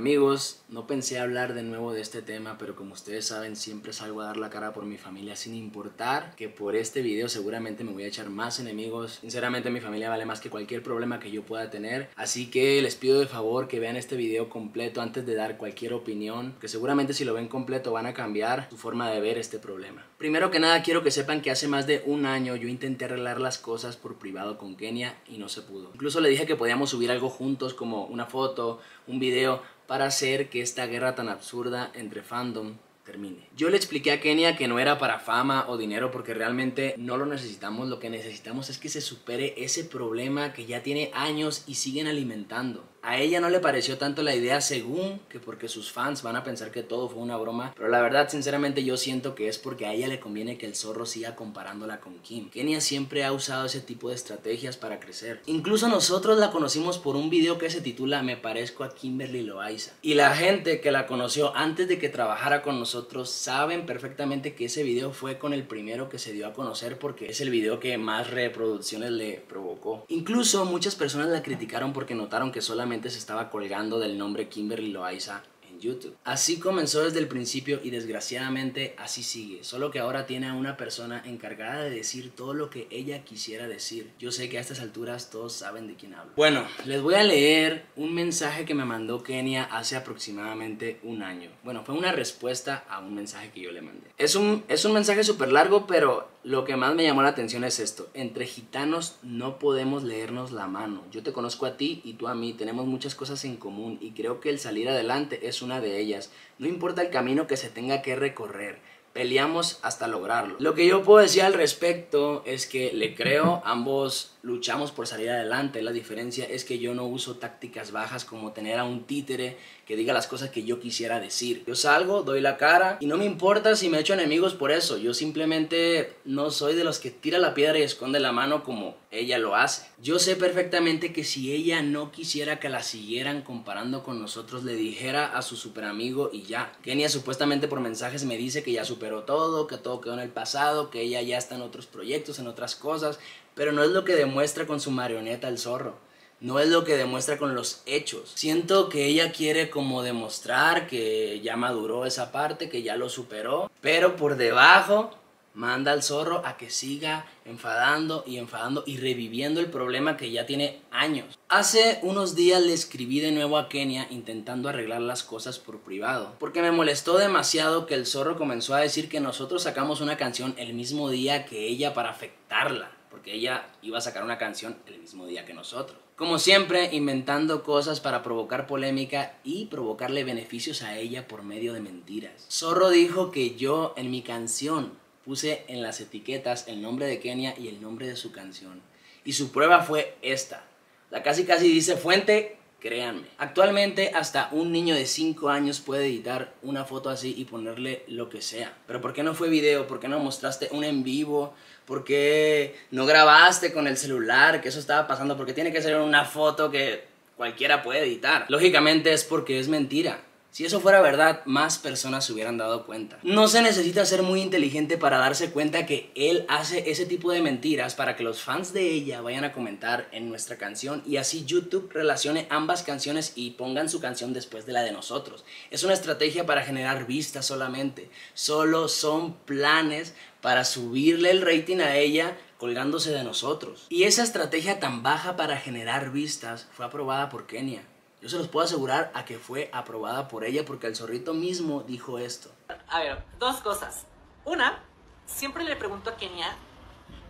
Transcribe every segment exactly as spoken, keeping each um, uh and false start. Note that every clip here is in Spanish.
Amigos, no pensé hablar de nuevo de este tema, pero como ustedes saben, siempre salgo a dar la cara por mi familia, sin importar que por este video seguramente me voy a echar más enemigos. Sinceramente, mi familia vale más que cualquier problema que yo pueda tener, así que les pido de favor que vean este video completo antes de dar cualquier opinión, que seguramente si lo ven completo van a cambiar su forma de ver este problema. Primero que nada, quiero que sepan que hace más de un año yo intenté arreglar las cosas por privado con Kenia y no se pudo. Incluso le dije que podíamos subir algo juntos, como una foto, un video, para hacer que esta guerra tan absurda entre fandom termine. Yo le expliqué a Kenia que no era para fama o dinero, porque realmente no lo necesitamos. Lo que necesitamos es que se supere ese problema que ya tiene años y siguen alimentando. A ella no le pareció tanto la idea, según que porque sus fans van a pensar que todo fue una broma, pero la verdad, sinceramente, yo siento que es porque a ella le conviene que el zorro siga comparándola con Kim. Kenia siempre ha usado ese tipo de estrategias para crecer. Incluso nosotros la conocimos por un video que se titula Me parezco a Kimberly Loaiza, y la gente que la conoció antes de que trabajara con nosotros saben perfectamente que ese video fue con el primero que se dio a conocer, porque es el video que más reproducciones le provocó. Incluso muchas personas la criticaron porque notaron que solamente se estaba colgando del nombre Kimberly Loaiza en YouTube. Así comenzó desde el principio y desgraciadamente así sigue, solo que ahora tiene a una persona encargada de decir todo lo que ella quisiera decir. Yo sé que a estas alturas todos saben de quién hablo. Bueno, les voy a leer un mensaje que me mandó Kenia hace aproximadamente un año. Bueno, fue una respuesta a un mensaje que yo le mandé. Es un, es un mensaje súper largo, pero lo que más me llamó la atención es esto: entre gitanos no podemos leernos la mano. Yo te conozco a ti y tú a mí, tenemos muchas cosas en común y creo que el salir adelante es una de ellas. No importa el camino que se tenga que recorrer, peleamos hasta lograrlo. Lo que yo puedo decir al respecto es que le creo, ambos luchamos por salir adelante. La diferencia es que yo no uso tácticas bajas como tener a un títere que diga las cosas que yo quisiera decir. Yo salgo, doy la cara y no me importa si me echo enemigos por eso. Yo simplemente no soy de los que tira la piedra y esconde la mano como ella lo hace. Yo sé perfectamente que si ella no quisiera que la siguieran comparando con nosotros, le dijera a su super amigo y ya. Kenia supuestamente por mensajes me dice que ya superó todo, que todo quedó en el pasado, que ella ya está en otros proyectos, en otras cosas, pero no es lo que demuestra con su marioneta el zorro. No es lo que demuestra con los hechos. Siento que ella quiere como demostrar que ya maduró esa parte, que ya lo superó, pero por debajo manda al zorro a que siga enfadando y enfadando y reviviendo el problema que ya tiene años. Hace unos días le escribí de nuevo a Kenia intentando arreglar las cosas por privado, porque me molestó demasiado que el zorro comenzó a decir que nosotros sacamos una canción el mismo día que ella para afectarla, porque ella iba a sacar una canción el mismo día que nosotros. Como siempre, inventando cosas para provocar polémica y provocarle beneficios a ella por medio de mentiras. Zorro dijo que yo en mi canción puse en las etiquetas el nombre de Kenia y el nombre de su canción, y su prueba fue esta. La casi casi dice fuente, créanme. Actualmente hasta un niño de cinco años puede editar una foto así y ponerle lo que sea. Pero ¿por qué no fue video? ¿Por qué no mostraste un en vivo? ¿Por qué no grabaste con el celular? Que eso estaba pasando. ¿Por qué tiene que ser una foto que cualquiera puede editar? Lógicamente es porque es mentira. Si eso fuera verdad, más personas se hubieran dado cuenta. No se necesita ser muy inteligente para darse cuenta que él hace ese tipo de mentiras para que los fans de ella vayan a comentar en nuestra canción y así YouTube relacione ambas canciones y pongan su canción después de la de nosotros. Es una estrategia para generar vistas solamente. Solo son planes para subirle el rating a ella colgándose de nosotros. Y esa estrategia tan baja para generar vistas fue aprobada por Kenia. Yo se los puedo asegurar a que fue aprobada por ella, porque el zorrito mismo dijo esto. A ver, dos cosas. Una, siempre le pregunto a Kenia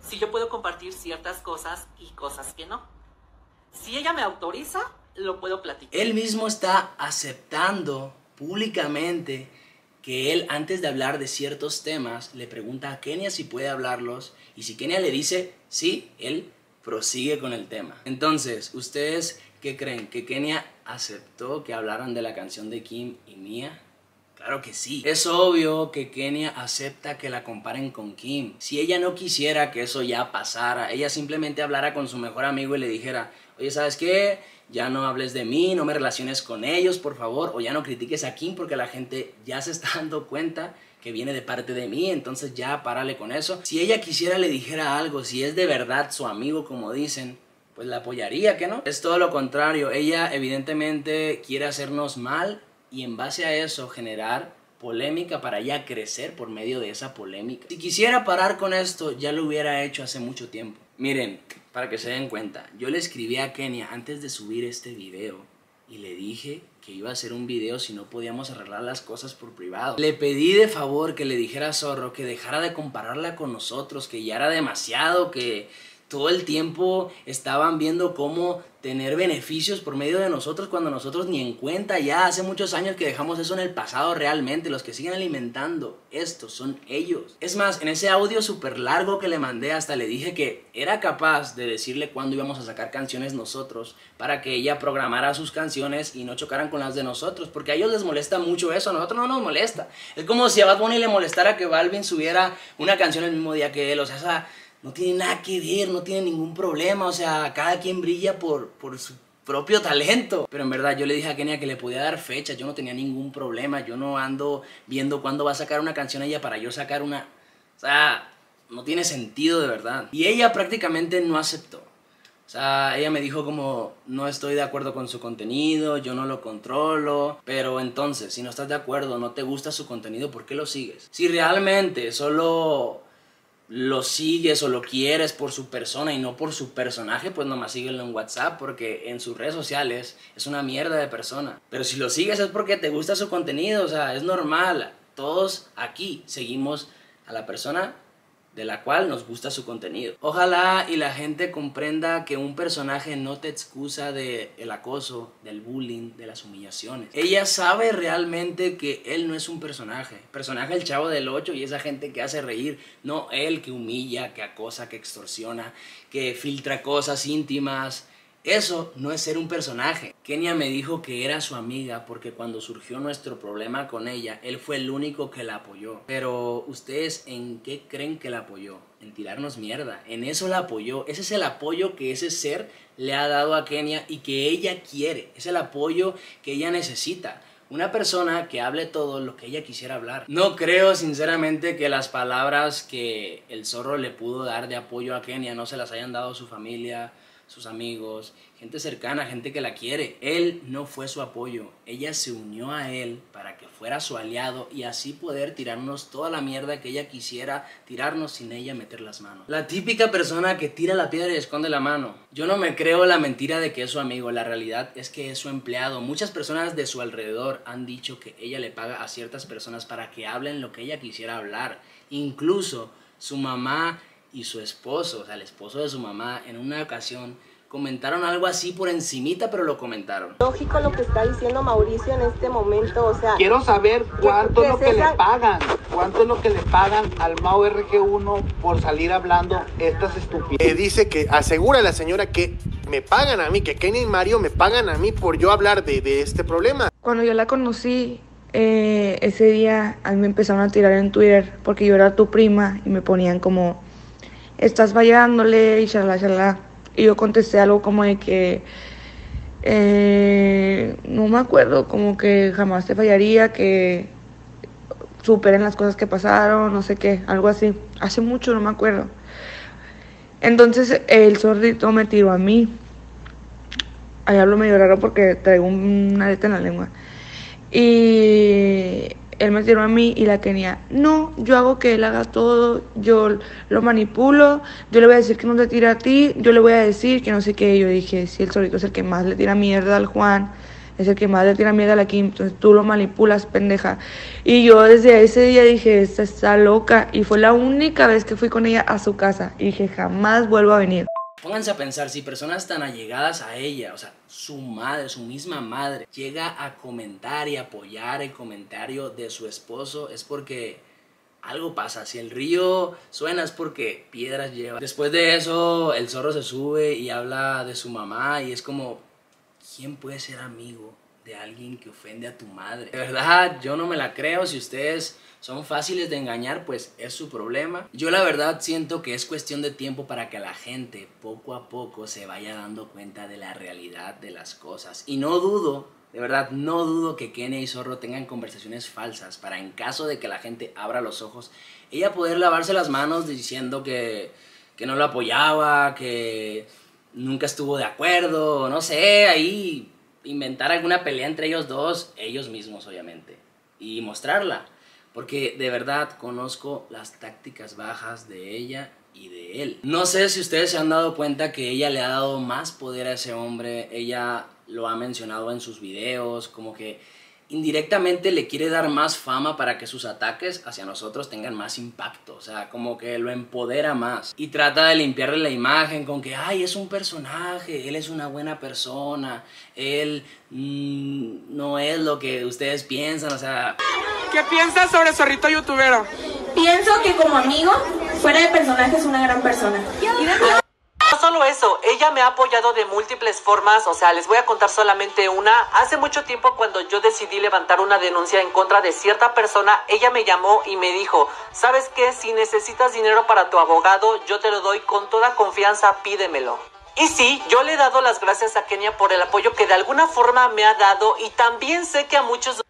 si yo puedo compartir ciertas cosas y cosas que no. Si ella me autoriza, lo puedo platicar. Él mismo está aceptando públicamente que él, antes de hablar de ciertos temas, le pregunta a Kenia si puede hablarlos, y si Kenia le dice sí, él prosigue con el tema. Entonces, ¿ustedes qué creen? ¿Que Kenia aceptó que hablaran de la canción de Kim y mía? Claro que sí. Es obvio que Kenia acepta que la comparen con Kim. Si ella no quisiera que eso ya pasara, ella simplemente hablara con su mejor amigo y le dijera: oye, ¿sabes qué? Ya no hables de mí, no me relaciones con ellos, por favor, o ya no critiques a Kim porque la gente ya se está dando cuenta que viene de parte de mí, entonces ya párale con eso. Si ella quisiera le dijera algo, si es de verdad su amigo como dicen, pues la apoyaría, ¿qué no? Es todo lo contrario, ella evidentemente quiere hacernos mal y en base a eso generar polémica para ella crecer por medio de esa polémica. Si quisiera parar con esto, ya lo hubiera hecho hace mucho tiempo. Miren, para que se den cuenta, yo le escribí a Kenia antes de subir este video y le dije que iba a hacer un video si no podíamos arreglar las cosas por privado. Le pedí de favor que le dijera a Zorro que dejara de compararla con nosotros, que ya era demasiado, que todo el tiempo estaban viendo cómo tener beneficios por medio de nosotros cuando nosotros ni en cuenta. Ya hace muchos años que dejamos eso en el pasado realmente. Los que siguen alimentando esto son ellos. Es más, en ese audio súper largo que le mandé hasta le dije que era capaz de decirle cuándo íbamos a sacar canciones nosotros para que ella programara sus canciones y no chocaran con las de nosotros, porque a ellos les molesta mucho eso, a nosotros no nos molesta. Es como si a Bad Bunny le molestara que Balvin subiera una canción el mismo día que él. O sea, esa no tiene nada que ver, no tiene ningún problema. O sea, cada quien brilla por, por su propio talento. Pero en verdad yo le dije a Kenia que le podía dar fecha, yo no tenía ningún problema. Yo no ando viendo cuándo va a sacar una canción ella para yo sacar una. O sea, no tiene sentido de verdad. Y ella prácticamente no aceptó. O sea, ella me dijo como, no estoy de acuerdo con su contenido, yo no lo controlo. Pero entonces, si no estás de acuerdo, no te gusta su contenido, ¿por qué lo sigues? Si realmente solo lo sigues o lo quieres por su persona y no por su personaje, pues nomás síguelo en WhatsApp, porque en sus redes sociales es una mierda de persona. Pero si lo sigues es porque te gusta su contenido, o sea, es normal. Todos aquí seguimos a la persona de la cual nos gusta su contenido. Ojalá y la gente comprenda que un personaje no te excusa del acoso, del bullying, de las humillaciones. Ella sabe realmente que él no es un personaje. Personaje el Chavo del ocho y esa gente que hace reír. No él que humilla, que acosa, que extorsiona, que filtra cosas íntimas. Eso no es ser un personaje. Kenia me dijo que era su amiga porque cuando surgió nuestro problema con ella, él fue el único que la apoyó. Pero, ¿ustedes en qué creen que la apoyó? En tirarnos mierda. En eso la apoyó. Ese es el apoyo que ese ser le ha dado a Kenia y que ella quiere. Es el apoyo que ella necesita. Una persona que hable todo lo que ella quisiera hablar. No creo sinceramente que las palabras que el Zorro le pudo dar de apoyo a Kenia no se las hayan dado a su familia, sus amigos, gente cercana, gente que la quiere. Él no fue su apoyo, ella se unió a él para que fuera su aliado y así poder tirarnos toda la mierda que ella quisiera tirarnos sin ella meter las manos. La típica persona que tira la piedra y esconde la mano. Yo no me creo la mentira de que es su amigo, la realidad es que es su empleado. Muchas personas de su alrededor han dicho que ella le paga a ciertas personas para que hablen lo que ella quisiera hablar. Incluso su mamá y su esposo, o sea, el esposo de su mamá, en una ocasión comentaron algo así por encimita, pero lo comentaron. Lógico lo que está diciendo Mauricio en este momento, o sea... Quiero saber cuánto es lo que esa... le pagan, cuánto es lo que le pagan al M A U R G uno por salir hablando estas estupideces. Dice que, asegura la señora que me pagan a mí, que Kenia y Mario me pagan a mí por yo hablar de, de este problema. Cuando yo la conocí, eh, ese día a mí me empezaron a tirar en Twitter porque yo era tu prima y me ponían como... estás fallándole y shalá, shalá. Y yo contesté algo como de que, eh, no me acuerdo, como que jamás te fallaría, que superen las cosas que pasaron, no sé qué, algo así. Hace mucho, no me acuerdo. Entonces el Zorrito me tiró a mí. Ahí hablo medio raro porque traigo una aleta en la lengua. Y... él me tiró a mí y la Kenia, no, yo hago que él haga todo, yo lo manipulo, yo le voy a decir que no te tira a ti, yo le voy a decir que no sé qué. Yo dije, si el Zorrito es el que más le tira mierda al Juan, es el que más le tira mierda a la Kim, entonces tú lo manipulas, pendeja. Y yo desde ese día dije, esta está loca, y fue la única vez que fui con ella a su casa, y dije, jamás vuelvo a venir. Pónganse a pensar, si personas tan allegadas a ella, o sea, su madre, su misma madre, llega a comentar y apoyar el comentario de su esposo, es porque algo pasa. Si el río suena es porque piedras lleva. Después de eso, el Zorro se sube y habla de su mamá y es como, ¿quién puede ser amigo de alguien que ofende a tu madre? De verdad, yo no me la creo. Si ustedes son fáciles de engañar, pues es su problema. Yo la verdad siento que es cuestión de tiempo para que la gente poco a poco se vaya dando cuenta de la realidad de las cosas. Y no dudo, de verdad, no dudo que Kenia y Zorro tengan conversaciones falsas para, en caso de que la gente abra los ojos, ella poder lavarse las manos diciendo que, que no lo apoyaba, que... nunca estuvo de acuerdo, no sé, ahí inventar alguna pelea entre ellos dos, ellos mismos obviamente, y mostrarla, porque de verdad conozco las tácticas bajas de ella y de él. No sé si ustedes se han dado cuenta que ella le ha dado más poder a ese hombre, ella lo ha mencionado en sus videos, como que indirectamente le quiere dar más fama para que sus ataques hacia nosotros tengan más impacto, o sea, como que lo empodera más y trata de limpiarle la imagen con que, ay, es un personaje, él es una buena persona, él mmm, no es lo que ustedes piensan, o sea... ¿Qué piensas sobre Zorrito Youtubero? Pienso que como amigo, fuera de personaje, es una gran persona. No solo eso, ella me ha apoyado de múltiples formas, o sea, les voy a contar solamente una. Hace mucho tiempo, cuando yo decidí levantar una denuncia en contra de cierta persona, ella me llamó y me dijo, ¿sabes qué? Si necesitas dinero para tu abogado, yo te lo doy con toda confianza, pídemelo. Y sí, yo le he dado las gracias a Kenia por el apoyo que de alguna forma me ha dado, y también sé que a muchos...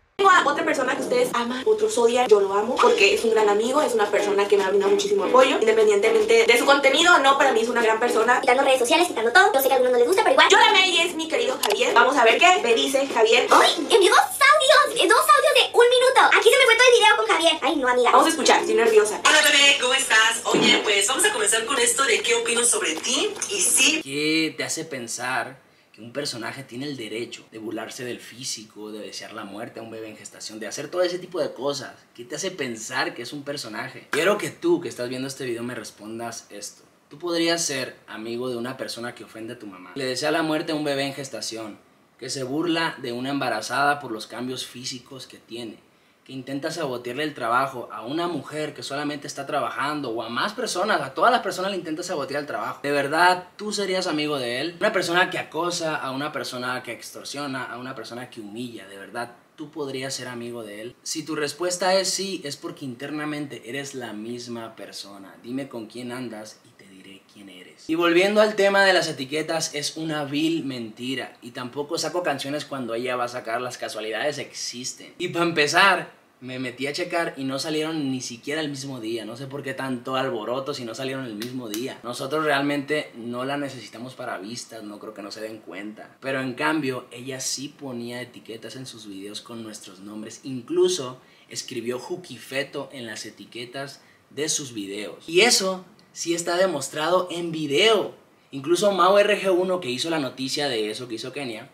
Otra persona que ustedes aman, otros odian, yo lo amo porque es un gran amigo, es una persona que me ha brindado muchísimo apoyo, independientemente de su contenido, no, para mí es una gran persona. Quitando redes sociales, quitando todo, yo sé que a algunos no les gusta, pero igual. Yo la amé y es mi querido Javier. Vamos a ver qué me dice Javier. ¡Ay! Envió dos audios, dos audios de un minuto. Aquí se me fue todo el video con Javier. Ay, no, amiga. Vamos a escuchar, estoy nerviosa. Hola, bebé, ¿cómo estás? Oye, pues vamos a comenzar con esto de qué opino sobre ti y sí. ¿Qué te hace pensar que un personaje tiene el derecho de burlarse del físico, de desear la muerte a un bebé en gestación, de hacer todo ese tipo de cosas? ¿Qué te hace pensar que es un personaje? Quiero que tú, que estás viendo este video, me respondas esto. ¿Tú podrías ser amigo de una persona que ofende a tu mamá, le desea la muerte a un bebé en gestación, que se burla de una embarazada por los cambios físicos que tiene, que intenta sabotearle el trabajo a una mujer que solamente está trabajando, o a más personas, a todas las personas le intenta sabotear el trabajo? ¿De verdad tú serías amigo de él? Una persona que acosa, a una persona que extorsiona, a una persona que humilla, ¿de verdad tú podrías ser amigo de él? Si tu respuesta es sí, es porque internamente eres la misma persona. Dime con quién andas y te diré quién eres. Y volviendo al tema de las etiquetas, es una vil mentira, y tampoco saco canciones cuando ella va a sacar, las casualidades existen. Y para empezar, me metí a checar y no salieron ni siquiera el mismo día. No sé por qué tanto alboroto si no salieron el mismo día. Nosotros realmente no la necesitamos para vistas, no creo que no se den cuenta. Pero en cambio, ella sí ponía etiquetas en sus videos con nuestros nombres. Incluso escribió Jukifeto en las etiquetas de sus videos. Y eso sí está demostrado en video. Incluso M A U R G uno, que hizo la noticia de eso que hizo Kenia,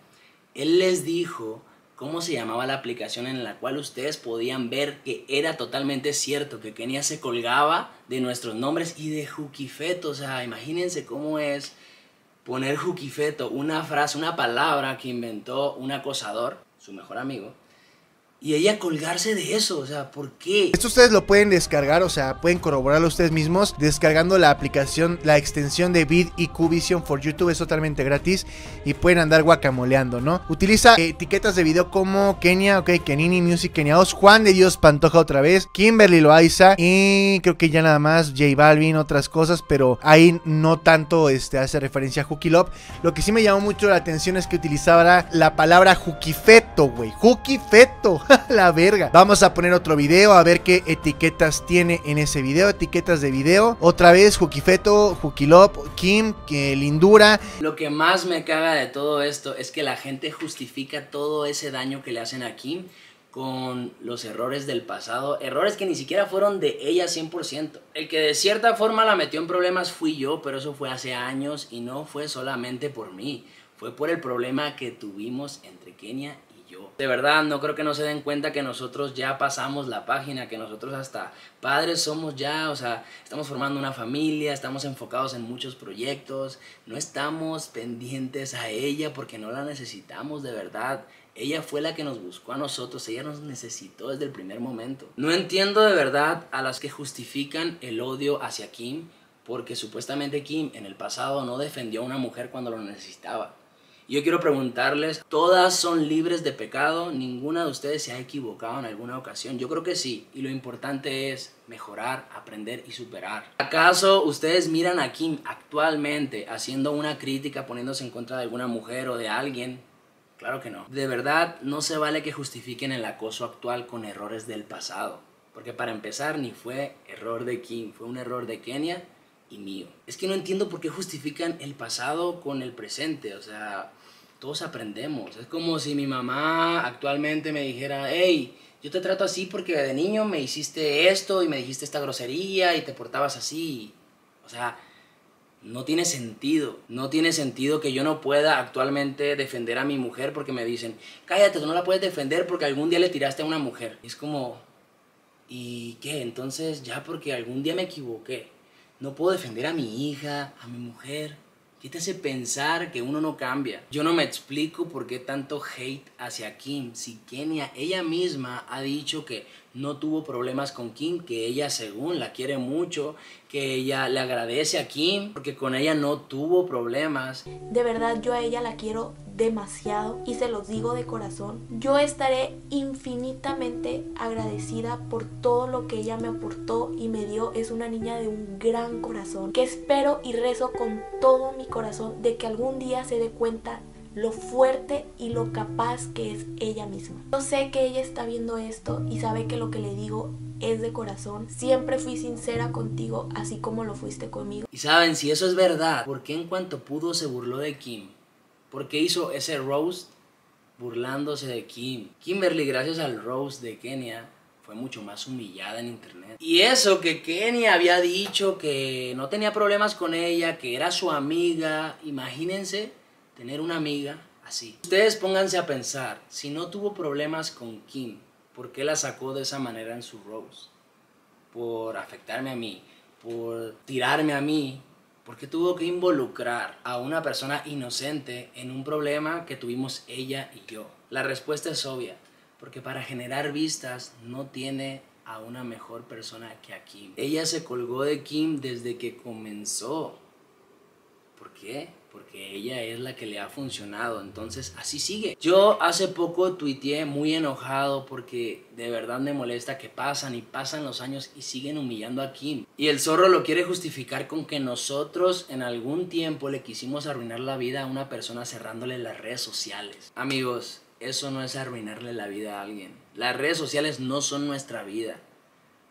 él les dijo cómo se llamaba la aplicación en la cual ustedes podían ver que era totalmente cierto que Kenia se colgaba de nuestros nombres y de Jukifeto. O sea, imagínense cómo es poner Jukifeto, una frase, una palabra que inventó un acosador, su mejor amigo, y ella colgarse de eso. O sea, ¿por qué? Esto ustedes lo pueden descargar, o sea, pueden corroborarlo ustedes mismos descargando la aplicación, la extensión de VidIQ Vision for YouTube. Es totalmente gratis y pueden andar guacamoleando, ¿no? Utiliza etiquetas de video como Kenia, ok, Kenini Music, Keniaos, Juan de Dios Pantoja otra vez, Kimberly Loaiza y creo que ya nada más, J Balvin, otras cosas, pero ahí no tanto este, hace referencia a Jukilop. Lo que sí me llamó mucho la atención es que utilizaba la palabra Jukifeto, güey, Jukifeto. La verga. Vamos a poner otro video a ver qué etiquetas tiene en ese video. Etiquetas de video. Otra vez Jukifeto, Jukilop, Kim, que lindura. Lo que más me caga de todo esto es que la gente justifica todo ese daño que le hacen a Kim con los errores del pasado, errores que ni siquiera fueron de ella cien por ciento. El que de cierta forma la metió en problemas fui yo, pero eso fue hace años y no fue solamente por mí. Fue por el problema que tuvimos entre Kenia y yo. De verdad, no creo que no se den cuenta que nosotros ya pasamos la página, que nosotros hasta padres somos ya, o sea, estamos formando una familia, estamos enfocados en muchos proyectos, no estamos pendientes a ella porque no la necesitamos, de verdad. Ella fue la que nos buscó a nosotros, ella nos necesitó desde el primer momento. No entiendo de verdad a las que justifican el odio hacia Kim porque supuestamente Kim en el pasado no defendió a una mujer cuando lo necesitaba. Yo quiero preguntarles, todas son libres de pecado, ninguna de ustedes se ha equivocado en alguna ocasión. Yo creo que sí, y lo importante es mejorar, aprender y superar. ¿Acaso ustedes miran a Kim actualmente haciendo una crítica, poniéndose en contra de alguna mujer o de alguien? Claro que no. De verdad, no se vale que justifiquen el acoso actual con errores del pasado. Porque para empezar, ni fue error de Kim, fue un error de Kenia y mío. Es que no entiendo por qué justifican el pasado con el presente, o sea, todos aprendemos. Es como si mi mamá actualmente me dijera, hey, yo te trato así porque de niño me hiciste esto y me dijiste esta grosería y te portabas así. O sea, no tiene sentido. No tiene sentido que yo no pueda actualmente defender a mi mujer porque me dicen, cállate, tú no la puedes defender porque algún día le tiraste a una mujer. Es como, ¿y qué? Entonces ya porque algún día me equivoqué, no puedo defender a mi hija, a mi mujer. ¿Qué te hace pensar que uno no cambia? Yo no me explico por qué tanto hate hacia Kim. Si Kenia, ella misma, ha dicho que no tuvo problemas con Kim, que ella según la quiere mucho, que ella le agradece a Kim porque con ella no tuvo problemas. De verdad, yo a ella la quiero demasiado y se los digo de corazón. Yo estaré infinitamente agradecida por todo lo que ella me aportó y me dio. Es una niña de un gran corazón que espero y rezo con todo mi corazón de que algún día se dé cuenta lo fuerte y lo capaz que es ella misma. Yo sé que ella está viendo esto y sabe que lo que le digo es de corazón. Siempre fui sincera contigo, así como lo fuiste conmigo. Y saben, si eso es verdad, ¿por qué en cuanto pudo se burló de Kim? ¿Por qué hizo ese roast burlándose de Kim? Kimberly, gracias al roast de Kenia, fue mucho más humillada en internet. Y eso que Kenia había dicho que no tenía problemas con ella, que era su amiga. Imagínense tener una amiga así. Ustedes pónganse a pensar, si no tuvo problemas con Kim, ¿por qué la sacó de esa manera en su roast? Por afectarme a mí, por tirarme a mí. ¿Por qué tuvo que involucrar a una persona inocente en un problema que tuvimos ella y yo? La respuesta es obvia. Porque para generar vistas no tiene a una mejor persona que a Kim. Ella se colgó de Kim desde que comenzó. ¿Por qué? Porque ella es la que le ha funcionado. Entonces así sigue. Yo hace poco tuiteé muy enojado porque de verdad me molesta que pasan y pasan los años y siguen humillando a Kim. Y el zorro lo quiere justificar con que nosotros en algún tiempo le quisimos arruinar la vida a una persona cerrándole las redes sociales. Amigos, eso no es arruinarle la vida a alguien. Las redes sociales no son nuestra vida.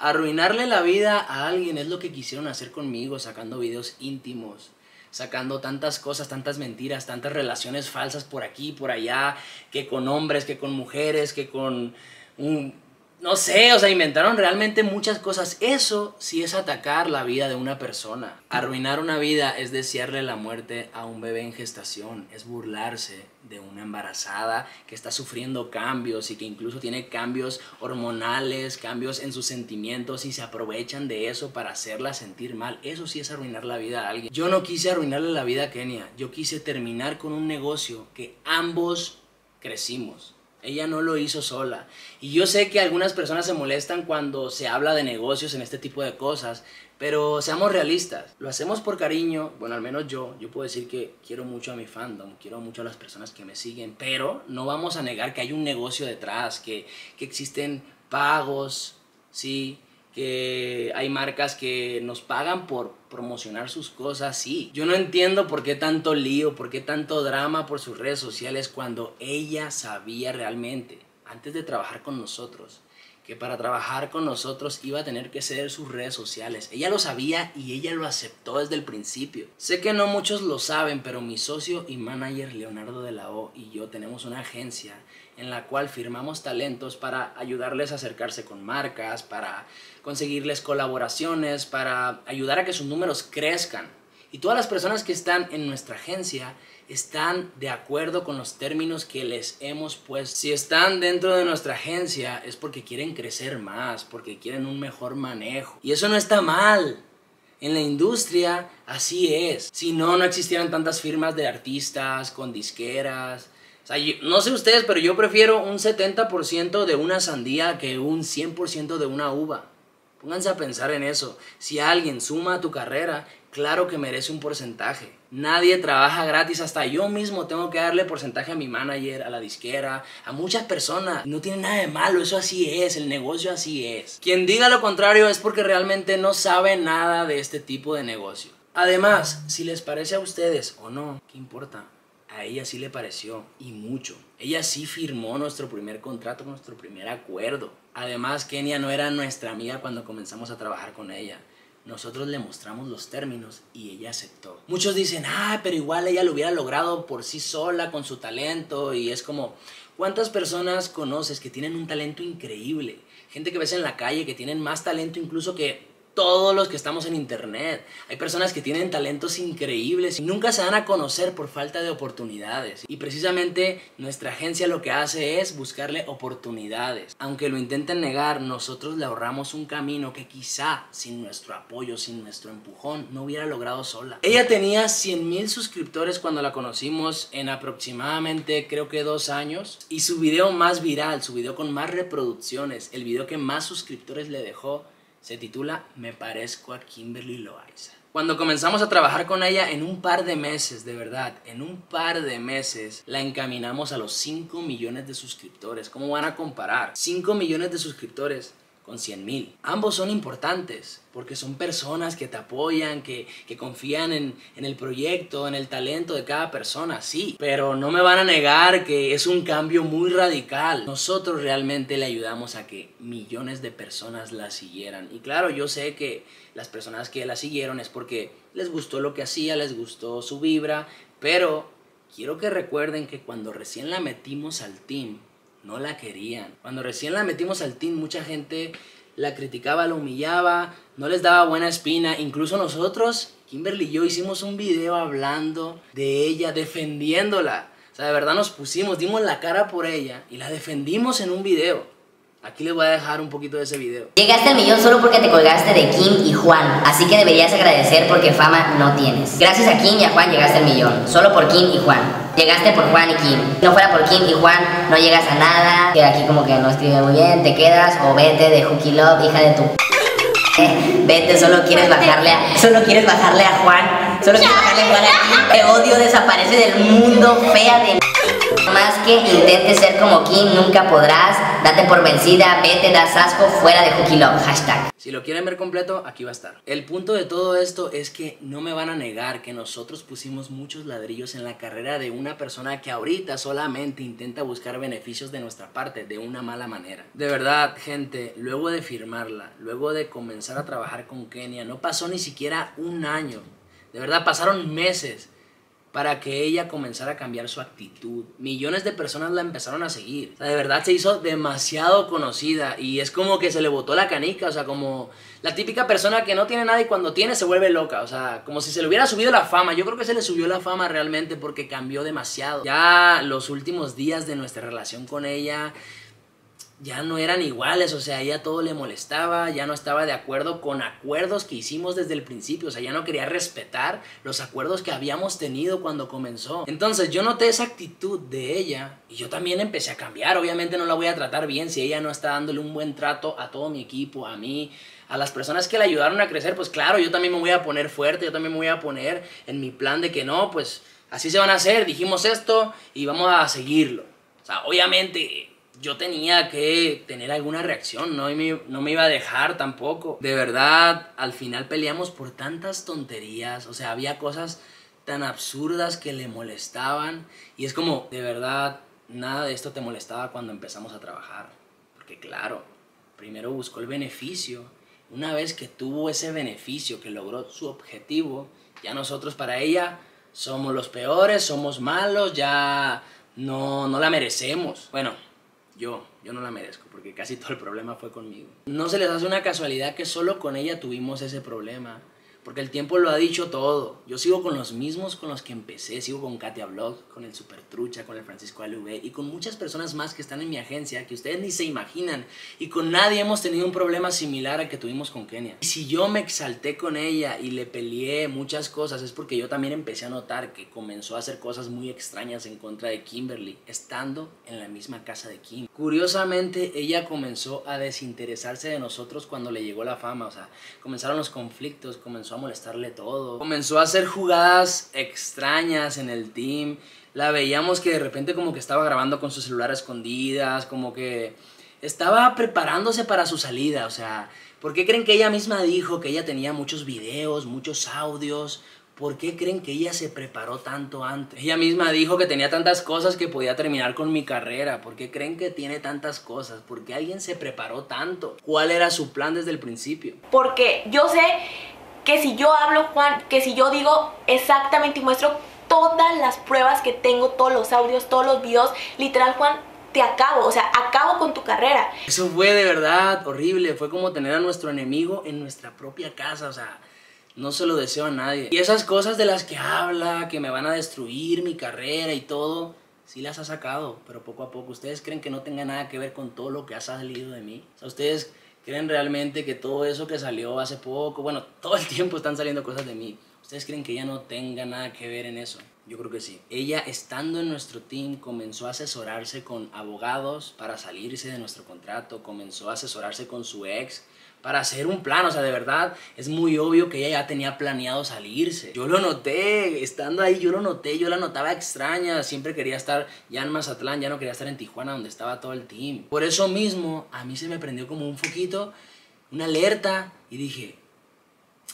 Arruinarle la vida a alguien es lo que quisieron hacer conmigo, sacando videos íntimos, sacando tantas cosas, tantas mentiras, tantas relaciones falsas por aquí, por allá, que con hombres, que con mujeres, que con un... no sé, o sea, inventaron realmente muchas cosas. Eso sí es atacar la vida de una persona. Arruinar una vida es desearle la muerte a un bebé en gestación. Es burlarse de una embarazada que está sufriendo cambios y que incluso tiene cambios hormonales, cambios en sus sentimientos y se aprovechan de eso para hacerla sentir mal. Eso sí es arruinar la vida a alguien. Yo no quise arruinarle la vida a Kenia. Yo quise terminar con un negocio que ambos crecimos. Ella no lo hizo sola. Y yo sé que algunas personas se molestan cuando se habla de negocios en este tipo de cosas, pero seamos realistas. Lo hacemos por cariño, bueno, al menos yo. Yo puedo decir que quiero mucho a mi fandom, quiero mucho a las personas que me siguen, pero no vamos a negar que hay un negocio detrás, que, que existen pagos, sí, que hay marcas que nos pagan por promocionar sus cosas, sí. Yo no entiendo por qué tanto lío, por qué tanto drama por sus redes sociales cuando ella sabía realmente, antes de trabajar con nosotros, que para trabajar con nosotros iba a tener que ceder sus redes sociales. Ella lo sabía y ella lo aceptó desde el principio. Sé que no muchos lo saben, pero mi socio y manager Leonardo de la O y yo tenemos una agencia en la cual firmamos talentos para ayudarles a acercarse con marcas, para conseguirles colaboraciones, para ayudar a que sus números crezcan. Y todas las personas que están en nuestra agencia están de acuerdo con los términos que les hemos puesto. Si están dentro de nuestra agencia es porque quieren crecer más, porque quieren un mejor manejo. Y eso no está mal. En la industria así es. Si no, no existieran tantas firmas de artistas, con disqueras. O sea, yo, no sé ustedes, pero yo prefiero un setenta por ciento de una sandía que un cien por ciento de una uva. Pónganse a pensar en eso. Si alguien suma a tu carrera, claro que merece un porcentaje. Nadie trabaja gratis, hasta yo mismo tengo que darle porcentaje a mi manager, a la disquera, a muchas personas. No tiene nada de malo, eso así es, el negocio así es. Quien diga lo contrario es porque realmente no sabe nada de este tipo de negocio. Además, si les parece a ustedes o no, ¿qué importa? A ella sí le pareció, y mucho. Ella sí firmó nuestro primer contrato, nuestro primer acuerdo. Además, Kenia no era nuestra amiga cuando comenzamos a trabajar con ella. nosotros le mostramos los términos y ella aceptó. Muchos dicen, ah, pero igual ella lo hubiera logrado por sí sola, con su talento. Y es como, ¿cuántas personas conoces que tienen un talento increíble? Gente que ves en la calle que tienen más talento incluso que todos los que estamos en internet. Hay personas que tienen talentos increíbles y nunca se dan a conocer por falta de oportunidades. Y precisamente nuestra agencia lo que hace es buscarle oportunidades. Aunque lo intenten negar, nosotros le ahorramos un camino que quizá sin nuestro apoyo, sin nuestro empujón, no hubiera logrado sola. Ella tenía cien mil suscriptores cuando la conocimos en aproximadamente creo que dos años. Y su video más viral, su video con más reproducciones, el video que más suscriptores le dejó, se titula Me parezco a Kimberly Loaiza. Cuando comenzamos a trabajar con ella en un par de meses, de verdad, en un par de meses, la encaminamos a los cinco millones de suscriptores. ¿Cómo van a comparar cinco millones de suscriptores con cien mil? Ambos son importantes porque son personas que te apoyan, que, que confían en, en el proyecto, en el talento de cada persona, sí. Pero no me van a negar que es un cambio muy radical. Nosotros realmente le ayudamos a que millones de personas la siguieran. Y claro, yo sé que las personas que la siguieron es porque les gustó lo que hacía, les gustó su vibra. Pero quiero que recuerden que cuando recién la metimos al team, no la querían. Cuando recién la metimos al team, mucha gente la criticaba, la humillaba, no les daba buena espina. Incluso nosotros, Kimberly y yo, hicimos un video hablando de ella, defendiéndola. O sea, de verdad nos pusimos, dimos la cara por ella y la defendimos en un video. Aquí les voy a dejar un poquito de ese video. Llegaste al millón solo porque te colgaste de Kim y Juan, así que deberías agradecer porque fama no tienes. Gracias a Kim y a Juan llegaste al millón, solo por Kim y Juan. Llegaste por Juan y Kim. Si no fuera por Kim y Juan, no llegas a nada. Que aquí como que no escribe muy bien, te quedas o vete de Jukilop, hija de tu... Eh, vete, solo quieres bajarle a... Solo quieres bajarle a Juan. Solo quieres bajarle a Juan a Kim. Te odio, desaparece del mundo, fea de... Más que intentes ser como Kim, nunca podrás. Date por vencida, vete, das asco, fuera de Jukilop, hashtag. Si lo quieren ver completo, aquí va a estar. El punto de todo esto es que no me van a negar que nosotros pusimos muchos ladrillos en la carrera de una persona que ahorita solamente intenta buscar beneficios de nuestra parte de una mala manera. De verdad, gente, luego de firmarla, luego de comenzar a trabajar con Kenia, no pasó ni siquiera un año. De verdad, pasaron meses para que ella comenzara a cambiar su actitud. Millones de personas la empezaron a seguir. O sea, de verdad se hizo demasiado conocida y es como que se le botó la canica, o sea, como la típica persona que no tiene nada y cuando tiene se vuelve loca, o sea, como si se le hubiera subido la fama. Yo creo que se le subió la fama realmente porque cambió demasiado. Ya los últimos días de nuestra relación con ella ya no eran iguales, o sea, ya todo le molestaba, ya no estaba de acuerdo con acuerdos que hicimos desde el principio, o sea, ya no quería respetar los acuerdos que habíamos tenido cuando comenzó. Entonces yo noté esa actitud de ella y yo también empecé a cambiar. Obviamente no la voy a tratar bien si ella no está dándole un buen trato a todo mi equipo, a mí, a las personas que la ayudaron a crecer. Pues claro, yo también me voy a poner fuerte, yo también me voy a poner en mi plan de que no, pues así se van a hacer, dijimos esto y vamos a seguirlo. O sea, obviamente yo tenía que tener alguna reacción, ¿no? Y me, no me iba a dejar tampoco. De verdad, al final peleamos por tantas tonterías, o sea, había cosas tan absurdas que le molestaban. Y es como, de verdad, nada de esto te molestaba cuando empezamos a trabajar. Porque claro, primero buscó el beneficio. Una vez que tuvo ese beneficio, que logró su objetivo, ya nosotros para ella somos los peores, somos malos, ya no, no la merecemos. Bueno, Yo, yo no la merezco porque casi todo el problema fue conmigo. No se les hace una casualidad que solo con ella tuvimos ese problema, porque el tiempo lo ha dicho todo. Yo sigo con los mismos con los que empecé, sigo con Katia Vlog, con el Super Trucha, con el Francisco L V y con muchas personas más que están en mi agencia que ustedes ni se imaginan, y con nadie hemos tenido un problema similar al que tuvimos con Kenia. Y si yo me exalté con ella y le peleé muchas cosas es porque yo también empecé a notar que comenzó a hacer cosas muy extrañas en contra de Kimberly, estando en la misma casa de Kim. Curiosamente, ella comenzó a desinteresarse de nosotros cuando le llegó la fama, o sea, comenzaron los conflictos, comenzó a molestarle todo, comenzó a hacer jugadas extrañas en el team. La veíamos que de repente como que estaba grabando con su celular a escondidas, como que estaba preparándose para su salida. O sea, ¿por qué creen que ella misma dijo que ella tenía muchos videos, muchos audios? ¿Por qué creen que ella se preparó tanto antes? Ella misma dijo que tenía tantas cosas que podía terminar con mi carrera. ¿Por qué creen que tiene tantas cosas? ¿Por qué alguien se preparó tanto? ¿Cuál era su plan desde el principio? Porque yo sé que si yo hablo, Juan, que si yo digo exactamente y muestro todas las pruebas que tengo, todos los audios, todos los videos, literal, Juan, te acabo, o sea, acabo con tu carrera. Eso fue de verdad horrible, fue como tener a nuestro enemigo en nuestra propia casa, o sea, no se lo deseo a nadie. Y esas cosas de las que habla, que me van a destruir mi carrera y todo, sí las ha sacado, pero poco a poco. ¿Ustedes creen que no tenga nada que ver con todo lo que ha salido de mí? O sea, ¿ustedes creen realmente que todo eso que salió hace poco, bueno, todo el tiempo están saliendo cosas de mí, ¿ustedes creen que ella no tenga nada que ver en eso? Yo creo que sí. Ella, estando en nuestro team, comenzó a asesorarse con abogados para salirse de nuestro contrato, comenzó a asesorarse con su ex para hacer un plan, o sea, de verdad, es muy obvio que ella ya tenía planeado salirse. Yo lo noté, estando ahí yo lo noté, yo la notaba extraña, siempre quería estar ya en Mazatlán, ya no quería estar en Tijuana donde estaba todo el team. Por eso mismo, a mí se me prendió como un foquito, una alerta, y dije,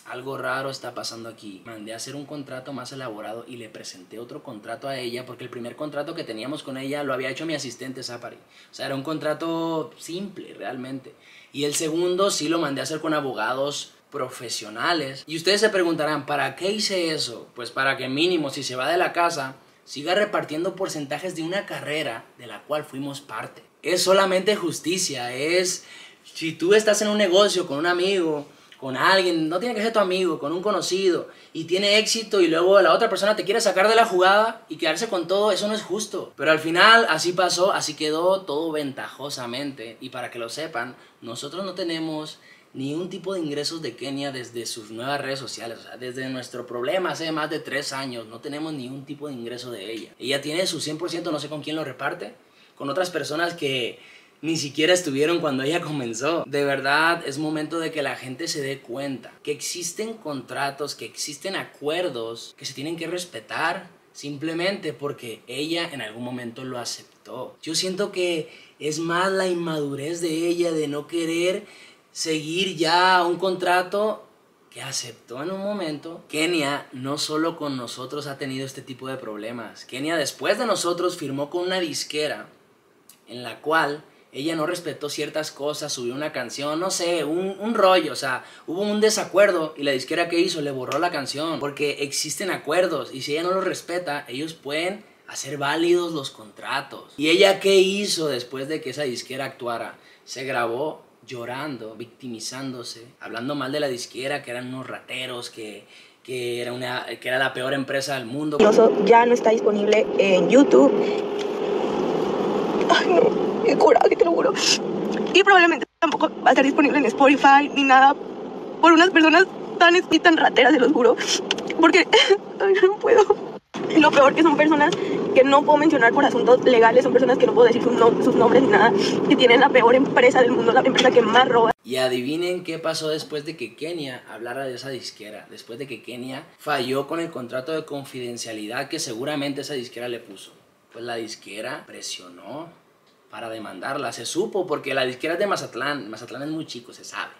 algo raro está pasando aquí. Mandé a hacer un contrato más elaborado y le presenté otro contrato a ella, porque el primer contrato que teníamos con ella lo había hecho mi asistente Zapari. O sea, era un contrato simple realmente. Y el segundo sí lo mandé a hacer con abogados profesionales. Y ustedes se preguntarán, ¿para qué hice eso? Pues para que mínimo, si se va de la casa, siga repartiendo porcentajes de una carrera de la cual fuimos parte. Es solamente justicia, es... Si tú estás en un negocio con un amigo, con alguien, no tiene que ser tu amigo, con un conocido, y tiene éxito y luego la otra persona te quiere sacar de la jugada y quedarse con todo, eso no es justo. Pero al final así pasó, así quedó todo ventajosamente. Y para que lo sepan, nosotros no tenemos ni un tipo de ingresos de Kenia desde sus nuevas redes sociales. O sea, desde nuestro problema hace más de tres años, no tenemos ni un tipo de ingreso de ella. Ella tiene su cien por ciento, no sé con quién lo reparte, con otras personas que ni siquiera estuvieron cuando ella comenzó. De verdad, es momento de que la gente se dé cuenta que existen contratos, que existen acuerdos que se tienen que respetar simplemente porque ella en algún momento lo aceptó. Yo siento que es más la inmadurez de ella de no querer seguir ya un contrato que aceptó en un momento. Kenia no solo con nosotros ha tenido este tipo de problemas. Kenia después de nosotros firmó con una disquera en la cual ella no respetó ciertas cosas, subió una canción, no sé, un, un rollo, o sea, hubo un desacuerdo y la disquera que hizo le borró la canción, porque existen acuerdos y si ella no los respeta, ellos pueden hacer válidos los contratos. ¿Y ella qué hizo después de que esa disquera actuara? Se grabó llorando, victimizándose, hablando mal de la disquera, que eran unos rateros, que... que era, una, que era la peor empresa del mundo. Ya no está disponible en YouTube. Ay, no. Qué coraje, te lo juro. Y probablemente tampoco va a estar disponible en Spotify ni nada, por unas personas tan y tan rateras, se los juro. Porque ay, no puedo. Lo peor que son personas que no puedo mencionar por asuntos legales, son personas que no puedo decir sus, nom sus nombres ni nada, que tienen la peor empresa del mundo, la empresa que más roba. Y adivinen qué pasó después de que Kenia hablara de esa disquera, después de que Kenia falló con el contrato de confidencialidad que seguramente esa disquera le puso. Pues la disquera presionó para demandarla, se supo, porque la disquera es de Mazatlán, Mazatlán es muy chico, se sabe.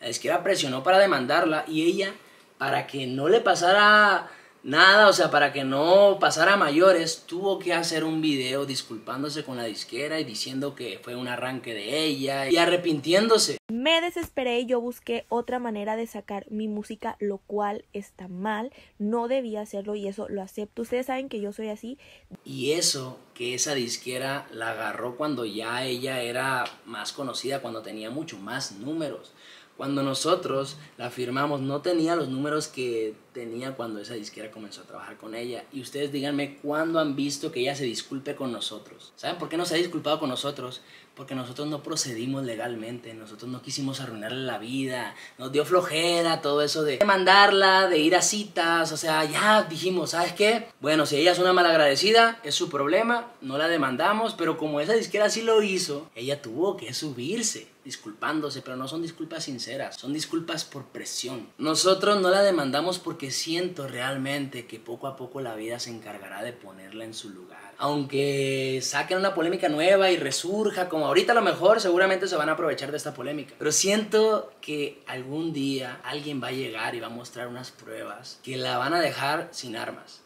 La disquera presionó para demandarla y ella, para que no le pasara nada, o sea, para que no pasara mayores, tuvo que hacer un video disculpándose con la disquera y diciendo que fue un arranque de ella y arrepintiéndose. Me desesperé y yo busqué otra manera de sacar mi música, lo cual está mal, no debía hacerlo y eso lo acepto. Ustedes saben que yo soy así. Y eso, que esa disquera la agarró cuando ya ella era más conocida, cuando tenía mucho más números. Cuando nosotros la firmamos no tenía los números que tenía cuando esa disquera comenzó a trabajar con ella. Y ustedes díganme, ¿cuándo han visto que ella se disculpe con nosotros? ¿Saben por qué no se ha disculpado con nosotros? Porque nosotros no procedimos legalmente, nosotros no quisimos arruinarle la vida, nos dio flojera todo eso de mandarla, de ir a citas, o sea, ya dijimos, ¿sabes qué? Bueno, si ella es una malagradecida, es su problema, no la demandamos, pero como esa disquera sí lo hizo, ella tuvo que subirse disculpándose, pero no son disculpas sinceras, son disculpas por presión. Nosotros no la demandamos porque siento realmente que poco a poco la vida se encargará de ponerla en su lugar. Aunque saquen una polémica nueva y resurja, como ahorita a lo mejor seguramente se van a aprovechar de esta polémica, pero siento que algún día alguien va a llegar y va a mostrar unas pruebas que la van a dejar sin armas.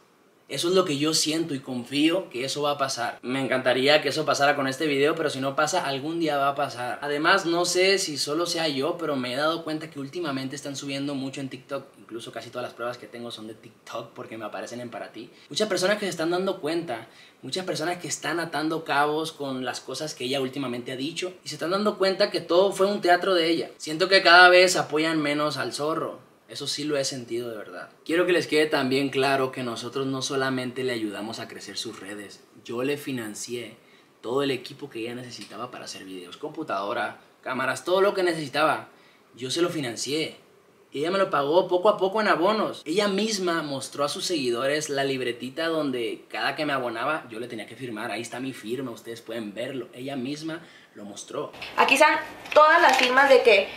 Eso es lo que yo siento y confío que eso va a pasar. Me encantaría que eso pasara con este video, pero si no pasa, algún día va a pasar. Además, no sé si solo sea yo, pero me he dado cuenta que últimamente están subiendo mucho en TikTok. Incluso casi todas las pruebas que tengo son de TikTok porque me aparecen en Para Ti. Muchas personas que se están dando cuenta, muchas personas que están atando cabos con las cosas que ella últimamente ha dicho y se están dando cuenta que todo fue un teatro de ella. Siento que cada vez apoyan menos al zorro. Eso sí lo he sentido de verdad. Quiero que les quede también claro que nosotros no solamente le ayudamos a crecer sus redes. Yo le financié todo el equipo que ella necesitaba para hacer videos. Computadora, cámaras, todo lo que necesitaba. Yo se lo financié. Ella me lo pagó poco a poco en abonos. Ella misma mostró a sus seguidores la libretita donde cada que me abonaba yo le tenía que firmar. Ahí está mi firma, ustedes pueden verlo. Ella misma lo mostró. Aquí están todas las firmas de que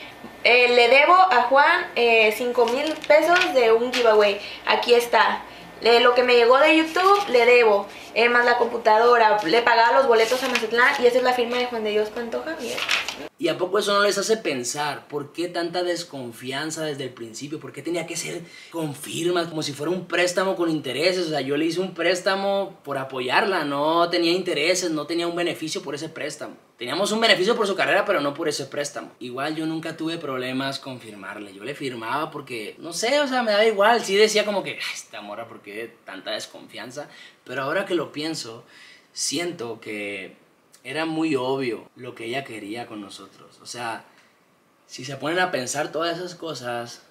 eh, le debo a Juan eh, cinco mil pesos de un giveaway. Aquí está. Eh, lo que me llegó de YouTube le debo. Eh, más la computadora. Le pagaba los boletos a Mazatlán y esa es la firma de Juan de Dios Pantoja. Mira. ¿Y a poco eso no les hace pensar? ¿Por qué tanta desconfianza desde el principio? ¿Por qué tenía que ser con firmas? Como si fuera un préstamo con intereses. O sea, yo le hice un préstamo por apoyarla. No tenía intereses, no tenía un beneficio por ese préstamo. Teníamos un beneficio por su carrera, pero no por ese préstamo. Igual yo nunca tuve problemas con firmarle. Yo le firmaba porque, no sé, o sea, me daba igual. Sí decía como que, esta morra, ¿por qué tanta desconfianza? Pero ahora que lo pienso, siento que era muy obvio lo que ella quería con nosotros. O sea, si se ponen a pensar todas esas cosas,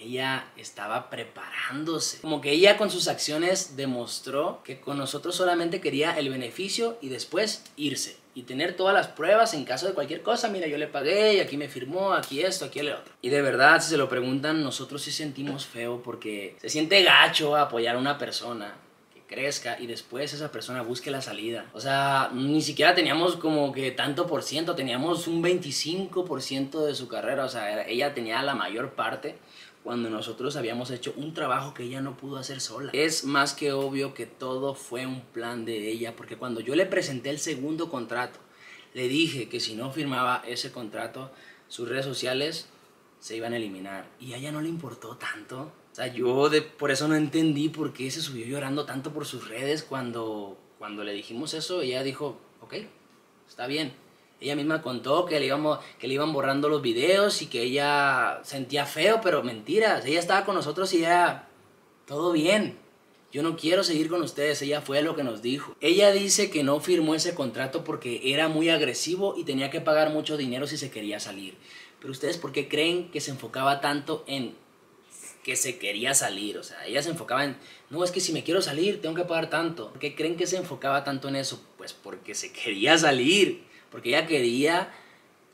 ella estaba preparándose. Como que ella con sus acciones demostró que con nosotros solamente quería el beneficio y después irse. Y tener todas las pruebas en caso de cualquier cosa. Mira, yo le pagué y aquí me firmó, aquí esto, aquí el otro. Y de verdad, si se lo preguntan, nosotros sí sentimos feo porque se siente gacho apoyar a una persona. Crezca y después esa persona busque la salida. O sea, ni siquiera teníamos como que tanto por ciento, teníamos un veinticinco por ciento de su carrera. O sea, ella tenía la mayor parte cuando nosotros habíamos hecho un trabajo que ella no pudo hacer sola. Es más que obvio que todo fue un plan de ella, porque cuando yo le presenté el segundo contrato, le dije que si no firmaba ese contrato, sus redes sociales se iban a eliminar. Y a ella no le importó tanto. O sea, yo de, por eso no entendí por qué se subió llorando tanto por sus redes. Cuando, cuando le dijimos eso, ella dijo, ok, está bien. Ella misma contó que le, íbamos, que le iban borrando los videos y que ella sentía feo, pero mentiras. Ella estaba con nosotros y ya, todo bien. Yo no quiero seguir con ustedes, ella fue lo que nos dijo. Ella dice que no firmó ese contrato porque era muy agresivo y tenía que pagar mucho dinero si se quería salir. Pero ustedes, ¿por qué creen que se enfocaba tanto en que se quería salir? O sea, ella se enfocaba en, no, es que si me quiero salir tengo que pagar tanto. ¿Por qué creen que se enfocaba tanto en eso? Pues porque se quería salir, porque ella quería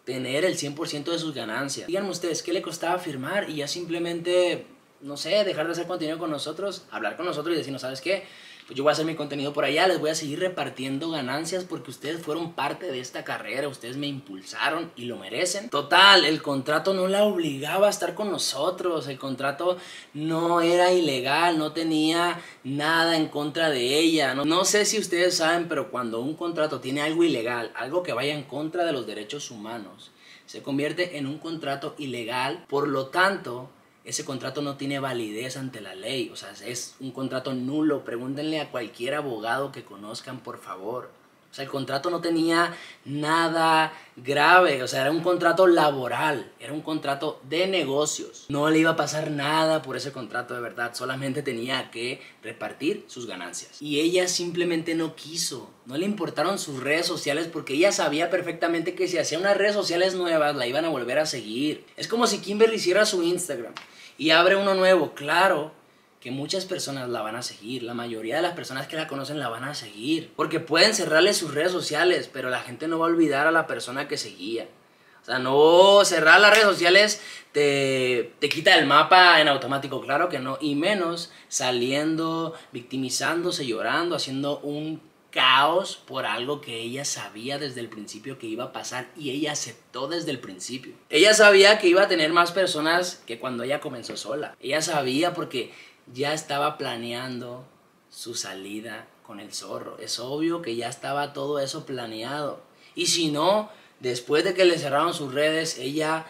tener el cien por ciento de sus ganancias. Díganme ustedes, ¿qué le costaba firmar y ya simplemente, no sé, dejar de hacer contenido con nosotros, hablar con nosotros y decirnos, ¿sabes qué? Pues yo voy a hacer mi contenido por allá, les voy a seguir repartiendo ganancias porque ustedes fueron parte de esta carrera, ustedes me impulsaron y lo merecen. Total, el contrato no la obligaba a estar con nosotros, el contrato no era ilegal, no tenía nada en contra de ella. No, no sé si ustedes saben, pero cuando un contrato tiene algo ilegal, algo que vaya en contra de los derechos humanos, se convierte en un contrato ilegal, por lo tanto, ese contrato no tiene validez ante la ley, o sea, es un contrato nulo. Pregúntenle a cualquier abogado que conozcan, por favor. O sea, el contrato no tenía nada grave, o sea, era un contrato laboral, era un contrato de negocios. No le iba a pasar nada por ese contrato de verdad, solamente tenía que repartir sus ganancias. Y ella simplemente no quiso, no le importaron sus redes sociales porque ella sabía perfectamente que si hacía unas redes sociales nuevas la iban a volver a seguir. Es como si Kimberly hiciera su Instagram y abre uno nuevo, claro que muchas personas la van a seguir, la mayoría de las personas que la conocen la van a seguir, porque pueden cerrarle sus redes sociales, pero la gente no va a olvidar a la persona que seguía. O sea, no, cerrar las redes sociales te, te quita el mapa en automático, claro que no, y menos saliendo, victimizándose, llorando, haciendo un caos por algo que ella sabía desde el principio que iba a pasar y ella aceptó desde el principio. Ella sabía que iba a tener más personas que cuando ella comenzó sola. Ella sabía porque ya estaba planeando su salida con el zorro. Es obvio que ya estaba todo eso planeado. Y si no, después de que le cerraron sus redes, ella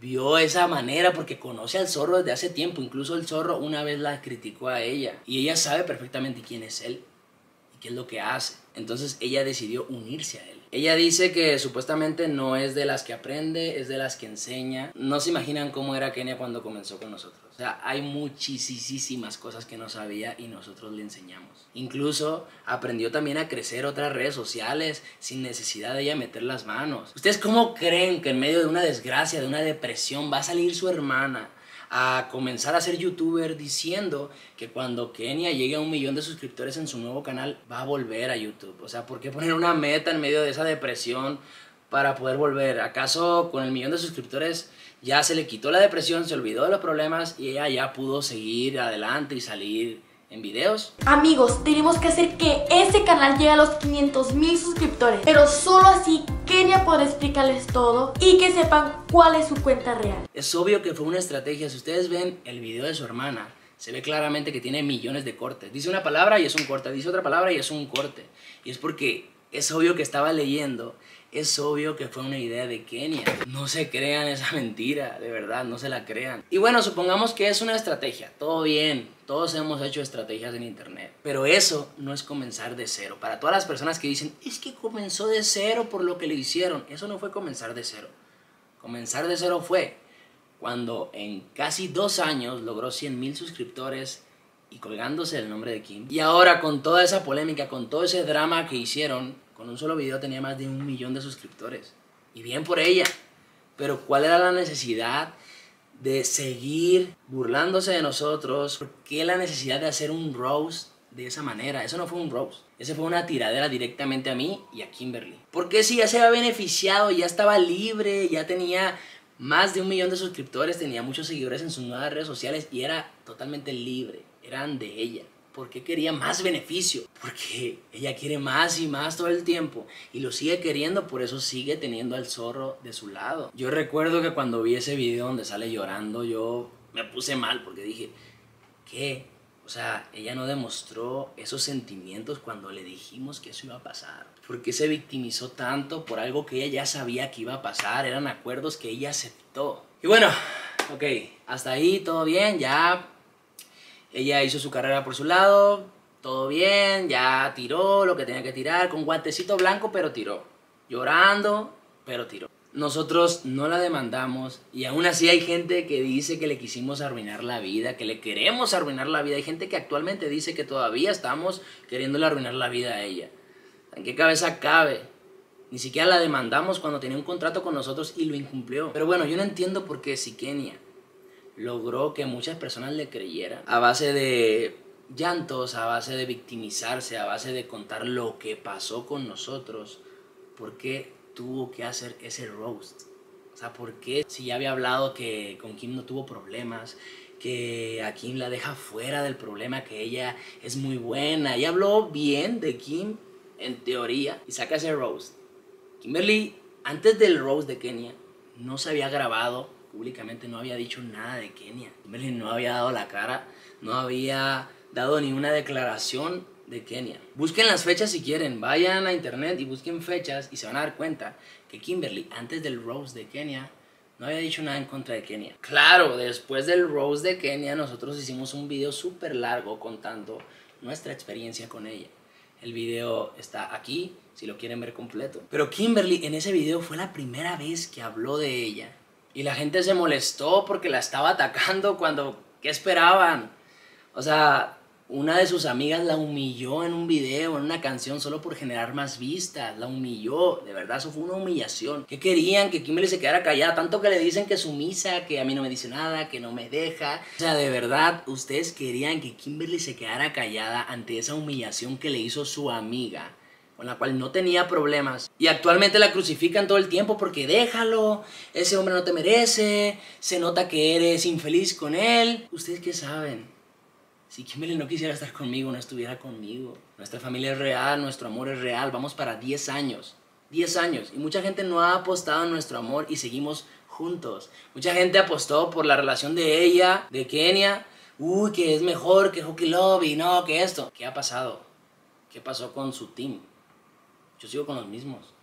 vio esa manera porque conoce al Zorro desde hace tiempo. Incluso el Zorro una vez la criticó a ella y ella sabe perfectamente quién es él y qué es lo que hace. Entonces ella decidió unirse a él. Ella dice que supuestamente no es de las que aprende, es de las que enseña. No se imaginan cómo era Kenia cuando comenzó con nosotros. O sea, hay muchísimas cosas que no sabía y nosotros le enseñamos. Incluso aprendió también a crecer otras redes sociales sin necesidad de ella meter las manos. ¿Ustedes cómo creen que en medio de una desgracia, de una depresión, va a salir su hermana a comenzar a ser youtuber diciendo que cuando Kenia llegue a un millón de suscriptores en su nuevo canal va a volver a YouTube? O sea, ¿por qué poner una meta en medio de esa depresión para poder volver? ¿Acaso con el millón de suscriptores ya se le quitó la depresión, se olvidó de los problemas y ella ya pudo seguir adelante y salir en videos? Amigos, tenemos que hacer que ese canal llegue a los quinientos mil suscriptores, pero solo así Kenia podrá explicarles todo y que sepan cuál es su cuenta real. Es obvio que fue una estrategia. Si ustedes ven el video de su hermana, se ve claramente que tiene millones de cortes. Dice una palabra y es un corte, dice otra palabra y es un corte. Y es porque es obvio que estaba leyendo, es obvio que fue una idea de Kenia. No se crean esa mentira, de verdad, no se la crean. Y bueno, supongamos que es una estrategia, todo bien, todos hemos hecho estrategias en internet, pero eso no es comenzar de cero. Para todas las personas que dicen, es que comenzó de cero por lo que le hicieron, eso no fue comenzar de cero. Comenzar de cero fue cuando en casi dos años logró cien mil suscriptores y colgándose el nombre de Kim. Y ahora con toda esa polémica, con todo ese drama que hicieron, con un solo video tenía más de un millón de suscriptores. Y bien por ella. Pero ¿cuál era la necesidad de seguir burlándose de nosotros? ¿Por qué la necesidad de hacer un roast de esa manera? Eso no fue un roast. Ese fue una tiradera directamente a mí y a Kimberly. Porque si ya se había beneficiado, ya estaba libre, ya tenía más de un millón de suscriptores, tenía muchos seguidores en sus nuevas redes sociales y era totalmente libre. Eran de ella. ¿Por qué quería más beneficio? Porque ella quiere más y más todo el tiempo y lo sigue queriendo, por eso sigue teniendo al Zorro de su lado. Yo recuerdo que cuando vi ese video donde sale llorando, yo me puse mal porque dije, ¿qué? O sea, ella no demostró esos sentimientos cuando le dijimos que eso iba a pasar. ¿Por qué se victimizó tanto por algo que ella ya sabía que iba a pasar? Eran acuerdos que ella aceptó. Y bueno, ok, hasta ahí todo bien, ya. Ella hizo su carrera por su lado, todo bien, ya tiró lo que tenía que tirar, con guantecito blanco, pero tiró. Llorando, pero tiró. Nosotros no la demandamos y aún así hay gente que dice que le quisimos arruinar la vida, que le queremos arruinar la vida. Hay gente que actualmente dice que todavía estamos queriéndole arruinar la vida a ella. ¿En qué cabeza cabe? Ni siquiera la demandamos cuando tenía un contrato con nosotros y lo incumplió. Pero bueno, yo no entiendo por qué si Kenia logró que muchas personas le creyeran a base de llantos, a base de victimizarse, a base de contar lo que pasó con nosotros, ¿por qué tuvo que hacer ese roast? O sea, ¿por qué si ya había hablado que con Kim no tuvo problemas, que a Kim la deja fuera del problema, que ella es muy buena? Ella habló bien de Kim, en teoría, y saca ese roast. Kimberly, antes del roast de Kenia, no se había grabado públicamente, no había dicho nada de Kenia. Kimberly no había dado la cara, no había dado ni una declaración de Kenia. Busquen las fechas si quieren, vayan a internet y busquen fechas y se van a dar cuenta que Kimberly, antes del roast de Kenia, no había dicho nada en contra de Kenia. Claro, después del roast de Kenia, nosotros hicimos un video súper largo contando nuestra experiencia con ella. El video está aquí, si lo quieren ver completo. Pero Kimberly en ese video fue la primera vez que habló de ella. Y la gente se molestó porque la estaba atacando cuando, ¿qué esperaban? O sea, una de sus amigas la humilló en un video, en una canción, solo por generar más vistas. La humilló, de verdad, eso fue una humillación. ¿Qué querían? Que Kimberly se quedara callada, tanto que le dicen que es sumisa, que a mí no me dice nada, que no me deja. O sea, de verdad, ustedes querían que Kimberly se quedara callada ante esa humillación que le hizo su amiga, con la cual no tenía problemas. Y actualmente la crucifican todo el tiempo porque déjalo, ese hombre no te merece, se nota que eres infeliz con él. ¿Ustedes qué saben? Si Kimberly no quisiera estar conmigo, no estuviera conmigo. Nuestra familia es real, nuestro amor es real, vamos para diez años. diez años. Y mucha gente no ha apostado en nuestro amor y seguimos juntos. Mucha gente apostó por la relación de ella, de Kenia. Uy, que es mejor que Jukilop y no, que esto. ¿Qué ha pasado? ¿Qué pasó con su team? Yo sigo con los mismos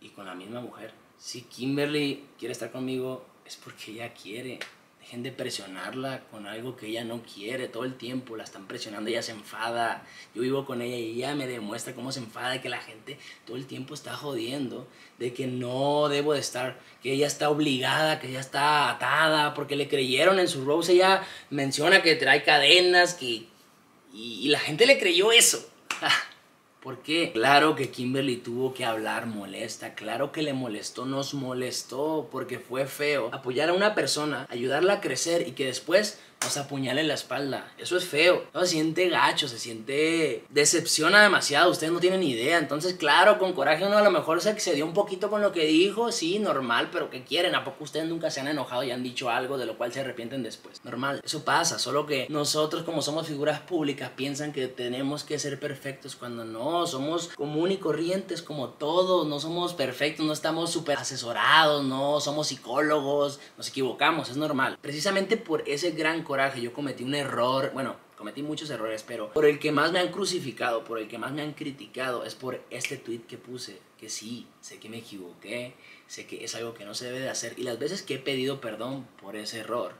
y con la misma mujer. Si Kimberly quiere estar conmigo, es porque ella quiere. Dejen de presionarla con algo que ella no quiere. Todo el tiempo la están presionando, ella se enfada. Yo vivo con ella y ella me demuestra cómo se enfada, que la gente todo el tiempo está jodiendo, de que no debo de estar, que ella está obligada, que ella está atada, porque le creyeron en su Rose. Ella menciona que trae cadenas, que, y, y la gente le creyó eso. ¿Por qué? Claro que Kimberly tuvo que hablar molesta, claro que le molestó, nos molestó, porque fue feo apoyar a una persona, ayudarla a crecer y que después nos apuñale en la espalda. Eso es feo. No, se siente gacho, se siente... decepciona demasiado, ustedes no tienen idea. Entonces, claro, con coraje uno a lo mejor se excedió un poquito con lo que dijo, sí, normal, pero ¿qué quieren? ¿A poco ustedes nunca se han enojado y han dicho algo de lo cual se arrepienten después? Normal, eso pasa, solo que nosotros como somos figuras públicas piensan que tenemos que ser perfectos cuando no. No, somos común y corrientes como todos, no somos perfectos, no estamos súper asesorados, no somos psicólogos, nos equivocamos, es normal. Precisamente por ese gran coraje yo cometí un error, bueno, cometí muchos errores, pero por el que más me han crucificado, por el que más me han criticado, es por este tweet que puse, que sí, sé que me equivoqué, sé que es algo que no se debe de hacer, y las veces que he pedido perdón por ese error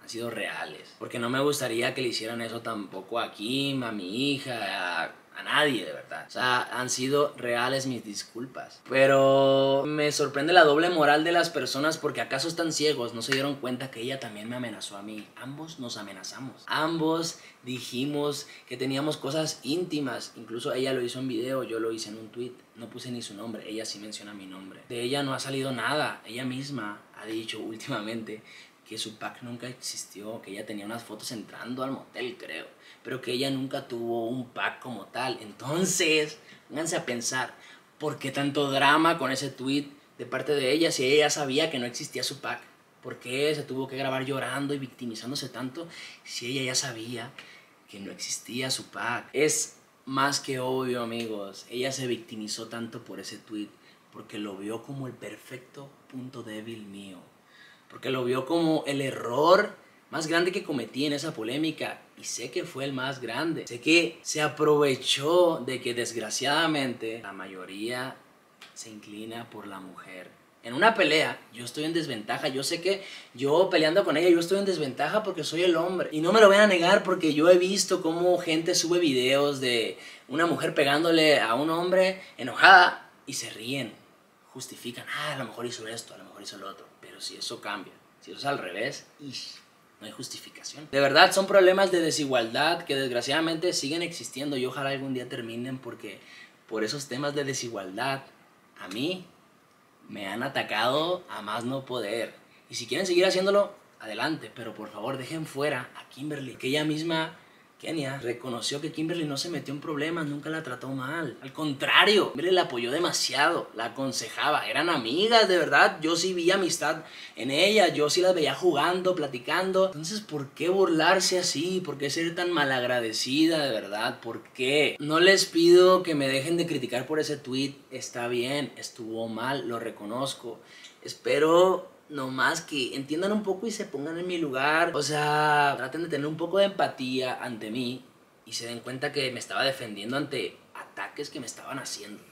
han sido reales, porque no me gustaría que le hicieran eso tampoco a Kim, a mi hija, a... a nadie, de verdad. O sea, han sido reales mis disculpas. Pero me sorprende la doble moral de las personas, porque acaso están ciegos, no se dieron cuenta que ella también me amenazó a mí. Ambos nos amenazamos. Ambos dijimos que teníamos cosas íntimas. Incluso ella lo hizo en video, yo lo hice en un tweet. No puse ni su nombre, ella sí menciona mi nombre. De ella no ha salido nada. Ella misma ha dicho últimamente que su pack nunca existió, que ella tenía unas fotos entrando al motel, creo, pero que ella nunca tuvo un pack como tal. Entonces, pónganse a pensar, ¿por qué tanto drama con ese tweet de parte de ella si ella sabía que no existía su pack? ¿Por qué se tuvo que grabar llorando y victimizándose tanto si ella ya sabía que no existía su pack? Es más que obvio, amigos, ella se victimizó tanto por ese tweet porque lo vio como el perfecto punto débil mío, porque lo vio como el error más grande que cometí en esa polémica. Y sé que fue el más grande. Sé que se aprovechó de que desgraciadamente la mayoría se inclina por la mujer. En una pelea yo estoy en desventaja. Yo sé que yo peleando con ella yo estoy en desventaja porque soy el hombre. Y no me lo van a negar, porque yo he visto cómo gente sube videos de una mujer pegándole a un hombre enojada y se ríen. Justifican, ah, a lo mejor hizo esto, a lo mejor hizo lo otro. Pero si eso cambia, si eso es al revés, ish, no hay justificación. De verdad, son problemas de desigualdad que desgraciadamente siguen existiendo y ojalá algún día terminen, porque por esos temas de desigualdad a mí me han atacado a más no poder. Y si quieren seguir haciéndolo, adelante, pero por favor dejen fuera a Kimberly, que ella misma... Kenia reconoció que Kimberly no se metió en problemas, nunca la trató mal. Al contrario, Kimberly la apoyó demasiado, la aconsejaba, eran amigas, de verdad. Yo sí vi amistad en ella, yo sí las veía jugando, platicando. Entonces, ¿por qué burlarse así? ¿Por qué ser tan malagradecida, de verdad? ¿Por qué? No les pido que me dejen de criticar por ese tweet. Está bien, estuvo mal, lo reconozco. Espero... no más que entiendan un poco y se pongan en mi lugar. O sea, traten de tener un poco de empatía ante mí y se den cuenta que me estaba defendiendo ante ataques que me estaban haciendo.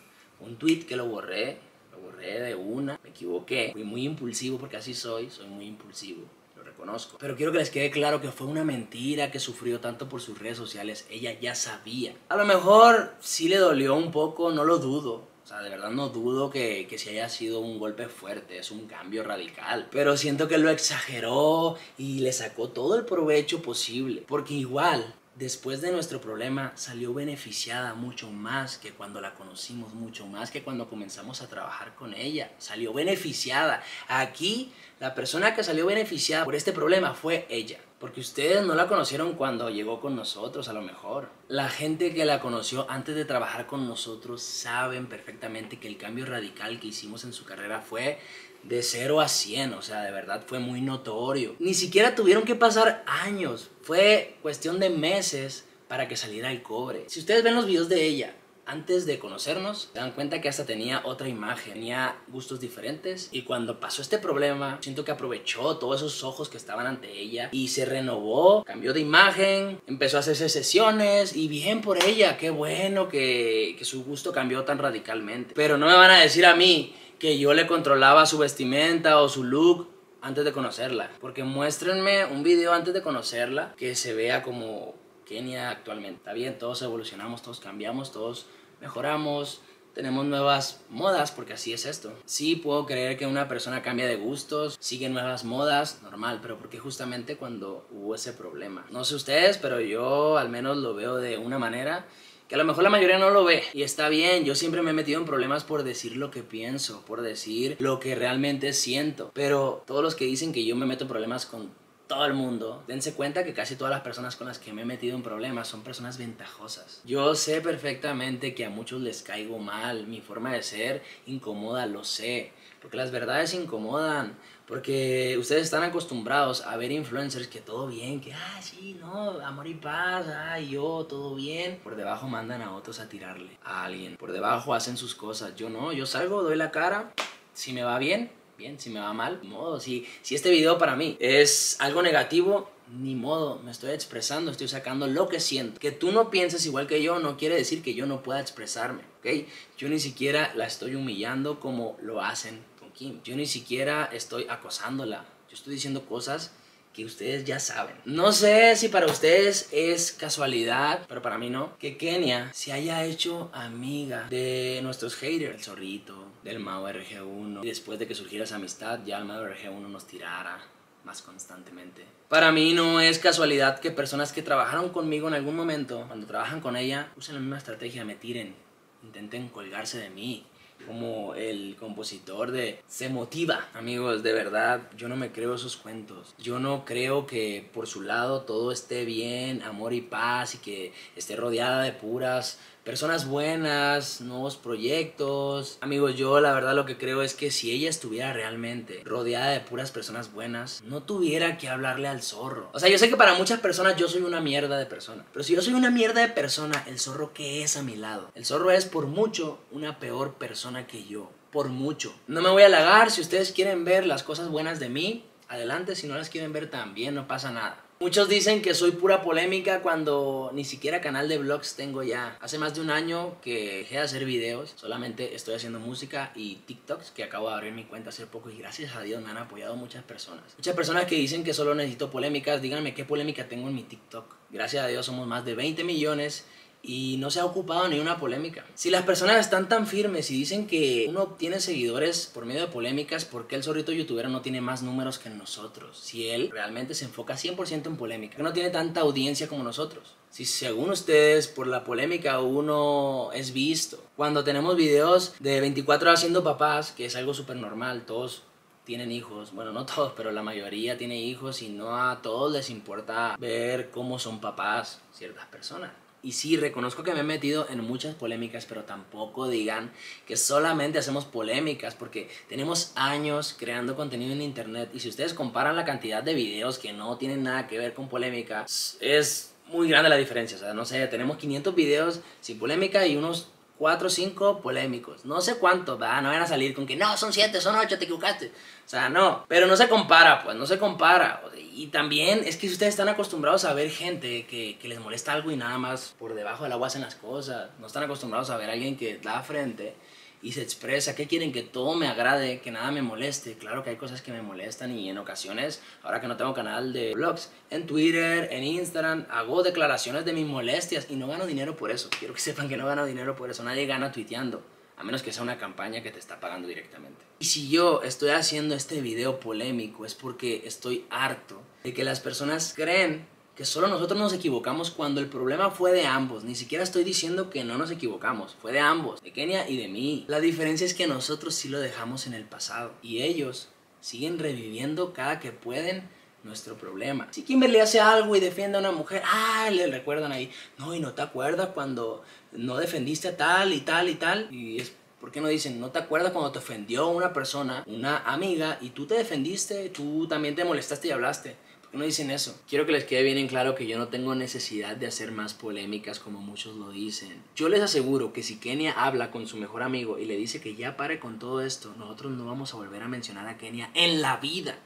Un tweet que lo borré, lo borré de una, me equivoqué. Fui muy impulsivo, porque así soy, soy muy impulsivo, lo reconozco. Pero quiero que les quede claro que fue una mentira que sufrió tanto por sus redes sociales. Ella ya sabía. A lo mejor sí le dolió un poco, no lo dudo. O sea, de verdad no dudo que, que si haya sido un golpe fuerte, es un cambio radical. Pero siento que lo exageró y le sacó todo el provecho posible. Porque igual, después de nuestro problema, salió beneficiada mucho más que cuando la conocimos, mucho más que cuando comenzamos a trabajar con ella. Salió beneficiada. Aquí, la persona que salió beneficiada por este problema fue ella. Porque ustedes no la conocieron cuando llegó con nosotros, a lo mejor. La gente que la conoció antes de trabajar con nosotros saben perfectamente que el cambio radical que hicimos en su carrera fue de cero a cien. O sea, de verdad fue muy notorio. Ni siquiera tuvieron que pasar años. Fue cuestión de meses para que saliera el cobre. Si ustedes ven los videos de ella antes de conocernos, se dan cuenta que hasta tenía otra imagen, tenía gustos diferentes, y cuando pasó este problema siento que aprovechó todos esos ojos que estaban ante ella y se renovó, cambió de imagen, empezó a hacerse sesiones, y bien por ella, qué bueno que, que su gusto cambió tan radicalmente. Pero no me van a decir a mí que yo le controlaba su vestimenta o su look antes de conocerla. Porque muéstrenme un video antes de conocerla que se vea como Kenia actualmente. Está bien, todos evolucionamos, todos cambiamos, todos mejoramos, tenemos nuevas modas, porque así es esto. Sí puedo creer que una persona cambia de gustos, sigue nuevas modas, normal, pero porque justamente cuando hubo ese problema. No sé ustedes, pero yo al menos lo veo de una manera que a lo mejor la mayoría no lo ve. Y está bien, yo siempre me he metido en problemas por decir lo que pienso, por decir lo que realmente siento. Pero todos los que dicen que yo me meto en problemas con todo el mundo, dense cuenta que casi todas las personas con las que me he metido en problemas son personas ventajosas. Yo sé perfectamente que a muchos les caigo mal, mi forma de ser incomoda, lo sé, porque las verdades incomodan, porque ustedes están acostumbrados a ver influencers que todo bien, que ah, sí, no, amor y paz, ah, yo, todo bien. Por debajo mandan a otros a tirarle a alguien, por debajo hacen sus cosas. Yo no, yo salgo, doy la cara, si me va bien, bien, si me va mal, ni modo. Si, si este video para mí es algo negativo, ni modo, me estoy expresando, estoy sacando lo que siento. Que tú no pienses igual que yo no quiere decir que yo no pueda expresarme, ¿ok? Yo ni siquiera la estoy humillando como lo hacen con Kim. Yo ni siquiera estoy acosándola. Yo estoy diciendo cosas que ustedes ya saben. No sé si para ustedes es casualidad, pero para mí no, que Kenia se haya hecho amiga de nuestros haters, el Zorrito, del M A U R G uno, y después de que surgiera esa amistad, ya el M A U R G uno nos tirara más constantemente. Para mí no es casualidad que personas que trabajaron conmigo en algún momento, cuando trabajan con ella, usen la misma estrategia, me tiren, intenten colgarse de mí, como el compositor de Se Motiva. Amigos, de verdad, yo no me creo esos cuentos. Yo no creo que por su lado todo esté bien, amor y paz, y que esté rodeada de puras personas buenas, nuevos proyectos. Amigos, yo la verdad lo que creo es que si ella estuviera realmente rodeada de puras personas buenas, no tuviera que hablarle al zorro. O sea, yo sé que para muchas personas yo soy una mierda de persona, pero si yo soy una mierda de persona, ¿el zorro qué es a mi lado? El zorro es por mucho una peor persona que yo, por mucho. No me voy a halagar, si ustedes quieren ver las cosas buenas de mí, adelante, si no las quieren ver también, no pasa nada. Muchos dicen que soy pura polémica cuando ni siquiera canal de vlogs tengo ya. Hace más de un año que dejé de hacer videos, solamente estoy haciendo música y TikToks, que acabo de abrir mi cuenta hace poco y gracias a Dios me han apoyado muchas personas. Muchas personas que dicen que solo necesito polémicas, díganme qué polémica tengo en mi TikTok. Gracias a Dios somos más de veinte millones y no se ha ocupado ni una polémica. Si las personas están tan firmes y dicen que uno obtiene seguidores por medio de polémicas, ¿por qué el Zorrito Youtubero no tiene más números que nosotros? Si él realmente se enfoca cien por ciento en polémica, que no tiene tanta audiencia como nosotros. Si según ustedes por la polémica uno es visto. Cuando tenemos videos de veinticuatro horas siendo papás, que es algo súper normal, todos tienen hijos, bueno, no todos, pero la mayoría tiene hijos y no a todos les importa ver cómo son papás ciertas personas. Y sí, reconozco que me he metido en muchas polémicas, pero tampoco digan que solamente hacemos polémicas, porque tenemos años creando contenido en internet y si ustedes comparan la cantidad de videos que no tienen nada que ver con polémicas, es muy grande la diferencia. O sea, no sé, tenemos quinientos videos sin polémica y unos cuatro o cinco polémicos. No sé cuántos, ¿verdad? No van a salir con que no, son siete, son ocho, te equivocaste. O sea, no. Pero no se compara, pues, no se compara. Y también es que ustedes están acostumbrados a ver gente que, que les molesta algo y nada más por debajo del agua hacen las cosas. No están acostumbrados a ver a alguien que da frente y se expresa. ¿Qué quieren? Que todo me agrade, que nada me moleste. Claro que hay cosas que me molestan y en ocasiones, ahora que no tengo canal de vlogs, en Twitter, en Instagram, hago declaraciones de mis molestias y no gano dinero por eso. Quiero que sepan que no gano dinero por eso. Nadie gana tuiteando, a menos que sea una campaña que te está pagando directamente. Y si yo estoy haciendo este video polémico es porque estoy harto de que las personas creen que solo nosotros nos equivocamos cuando el problema fue de ambos. Ni siquiera estoy diciendo que no nos equivocamos, fue de ambos, de Kenia y de mí. La diferencia es que nosotros sí lo dejamos en el pasado y ellos siguen reviviendo cada que pueden nuestro problema. Si Kimberly hace algo y defiende a una mujer, ah, le recuerdan ahí, no, y no te acuerdas cuando no defendiste a tal y tal y tal. Y es ¿por qué no dicen, no te acuerdas cuando te ofendió una persona, una amiga, y tú te defendiste, tú también te molestaste y hablaste? No dicen eso. Quiero que les quede bien en claro que yo no tengo necesidad de hacer más polémicas como muchos lo dicen. Yo les aseguro que si Kenia habla con su mejor amigo y le dice que ya pare con todo esto, nosotros no vamos a volver a mencionar a Kenia en la vida.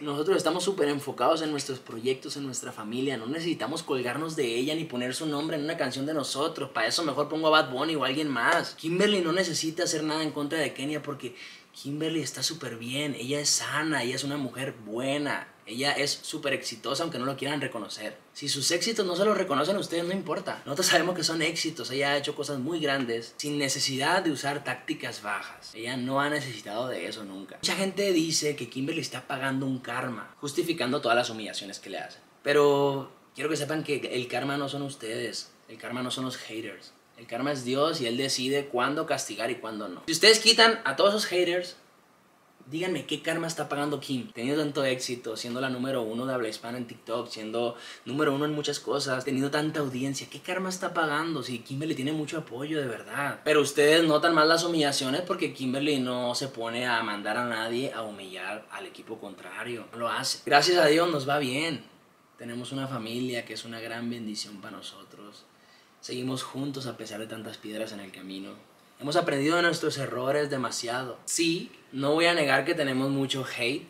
Nosotros estamos súper enfocados en nuestros proyectos, en nuestra familia. No necesitamos colgarnos de ella ni poner su nombre en una canción de nosotros. Para eso mejor pongo a Bad Bunny o a alguien más. Kimberly no necesita hacer nada en contra de Kenia porque Kimberly está súper bien, ella es sana, ella es una mujer buena, ella es súper exitosa aunque no lo quieran reconocer. Si sus éxitos no se los reconocen a ustedes, no importa. Nosotros sabemos que son éxitos, ella ha hecho cosas muy grandes sin necesidad de usar tácticas bajas. Ella no ha necesitado de eso nunca. Mucha gente dice que Kimberly está pagando un karma, justificando todas las humillaciones que le hacen. Pero quiero que sepan que el karma no son ustedes, el karma no son los haters. El karma es Dios y Él decide cuándo castigar y cuándo no. Si ustedes quitan a todos esos haters, díganme qué karma está pagando Kim. Teniendo tanto éxito, siendo la número uno de habla hispana en TikTok, siendo número uno en muchas cosas, teniendo tanta audiencia, ¿qué karma está pagando? Si Kimberly tiene mucho apoyo, de verdad. Pero ustedes notan más las humillaciones porque Kimberly no se pone a mandar a nadie a humillar al equipo contrario. No lo hace. Gracias a Dios nos va bien. Tenemos una familia que es una gran bendición para nosotros. Seguimos juntos a pesar de tantas piedras en el camino. Hemos aprendido de nuestros errores demasiado. Sí, no voy a negar que tenemos mucho hate,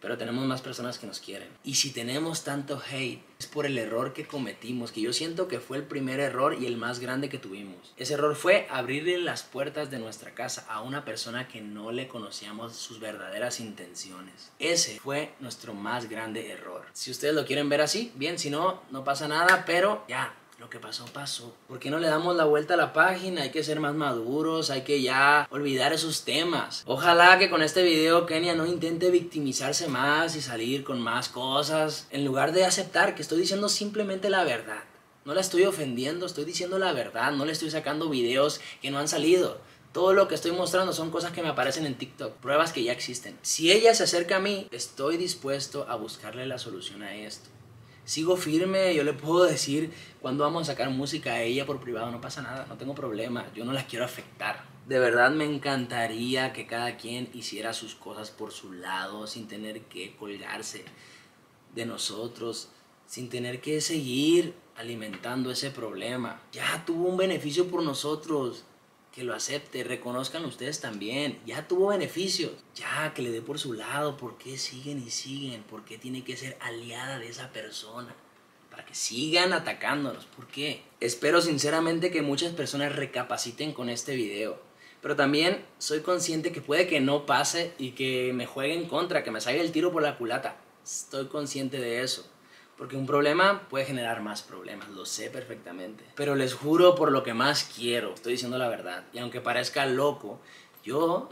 pero tenemos más personas que nos quieren. Y si tenemos tanto hate, es por el error que cometimos, que yo siento que fue el primer error y el más grande que tuvimos. Ese error fue abrirle las puertas de nuestra casa a una persona que no le conocíamos sus verdaderas intenciones. Ese fue nuestro más grande error. Si ustedes lo quieren ver así, bien, si no, no pasa nada, pero ya. Lo que pasó, pasó. ¿Por qué no le damos la vuelta a la página? Hay que ser más maduros, hay que ya olvidar esos temas. Ojalá que con este video Kenia no intente victimizarse más y salir con más cosas. En lugar de aceptar que estoy diciendo simplemente la verdad. No la estoy ofendiendo, estoy diciendo la verdad. No le estoy sacando videos que no han salido. Todo lo que estoy mostrando son cosas que me aparecen en TikTok, pruebas que ya existen. Si ella se acerca a mí, estoy dispuesto a buscarle la solución a esto. Sigo firme, yo le puedo decir cuándo vamos a sacar música a ella por privado, no pasa nada, no tengo problema, yo no la quiero afectar. De verdad me encantaría que cada quien hiciera sus cosas por su lado, sin tener que colgarse de nosotros, sin tener que seguir alimentando ese problema. Ya tuvo un beneficio por nosotros, que lo acepte, reconozcan ustedes también, ya tuvo beneficios, ya que le dé por su lado, ¿por qué siguen y siguen? ¿Por qué tiene que ser aliada de esa persona? Para que sigan atacándonos, ¿por qué? Espero sinceramente que muchas personas recapaciten con este video, pero también soy consciente que puede que no pase y que me jueguen contra, que me salga el tiro por la culata, estoy consciente de eso. Porque un problema puede generar más problemas, lo sé perfectamente. Pero les juro por lo que más quiero, estoy diciendo la verdad. Y aunque parezca loco, yo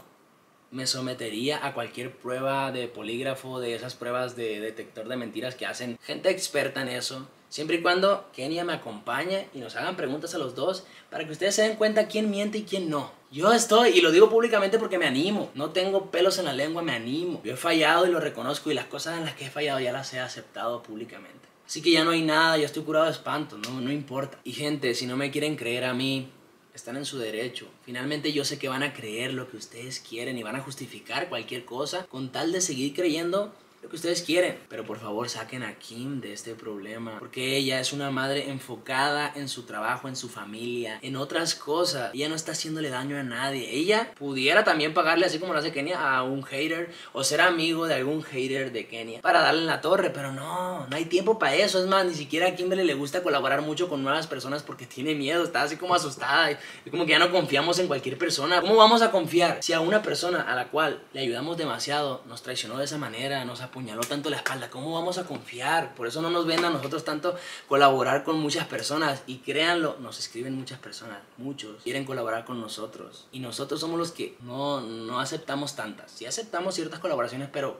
me sometería a cualquier prueba de polígrafo, de esas pruebas de detector de mentiras que hacen gente experta en eso. Siempre y cuando Kenia me acompañe y nos hagan preguntas a los dos para que ustedes se den cuenta quién miente y quién no. Yo estoy, y lo digo públicamente porque me animo, no tengo pelos en la lengua, me animo. Yo he fallado y lo reconozco y las cosas en las que he fallado ya las he aceptado públicamente. Así que ya no hay nada, ya estoy curado de espanto, no, no importa. Y gente, si no me quieren creer a mí, están en su derecho. Finalmente yo sé que van a creer lo que ustedes quieren y van a justificar cualquier cosa con tal de seguir creyendo lo que ustedes quieren. Pero por favor saquen a Kim de este problema, porque ella es una madre enfocada en su trabajo, en su familia, en otras cosas. Ella no está haciéndole daño a nadie. Ella pudiera también pagarle, así como lo hace Kenia, a un hater o ser amigo de algún hater de Kenia para darle en la torre, pero no, no hay tiempo para eso. Es más, ni siquiera a Kimberly le gusta colaborar mucho con nuevas personas porque tiene miedo, está así como asustada y como que ya no confiamos en cualquier persona. ¿Cómo vamos a confiar si a una persona a la cual le ayudamos demasiado nos traicionó de esa manera, nos apuñaló tanto la espalda? ¿Cómo vamos a confiar? Por eso no nos ven a nosotros tanto colaborar con muchas personas. Y créanlo, nos escriben muchas personas, muchos quieren colaborar con nosotros y nosotros somos los que no, no aceptamos tantas. Sí aceptamos ciertas colaboraciones, pero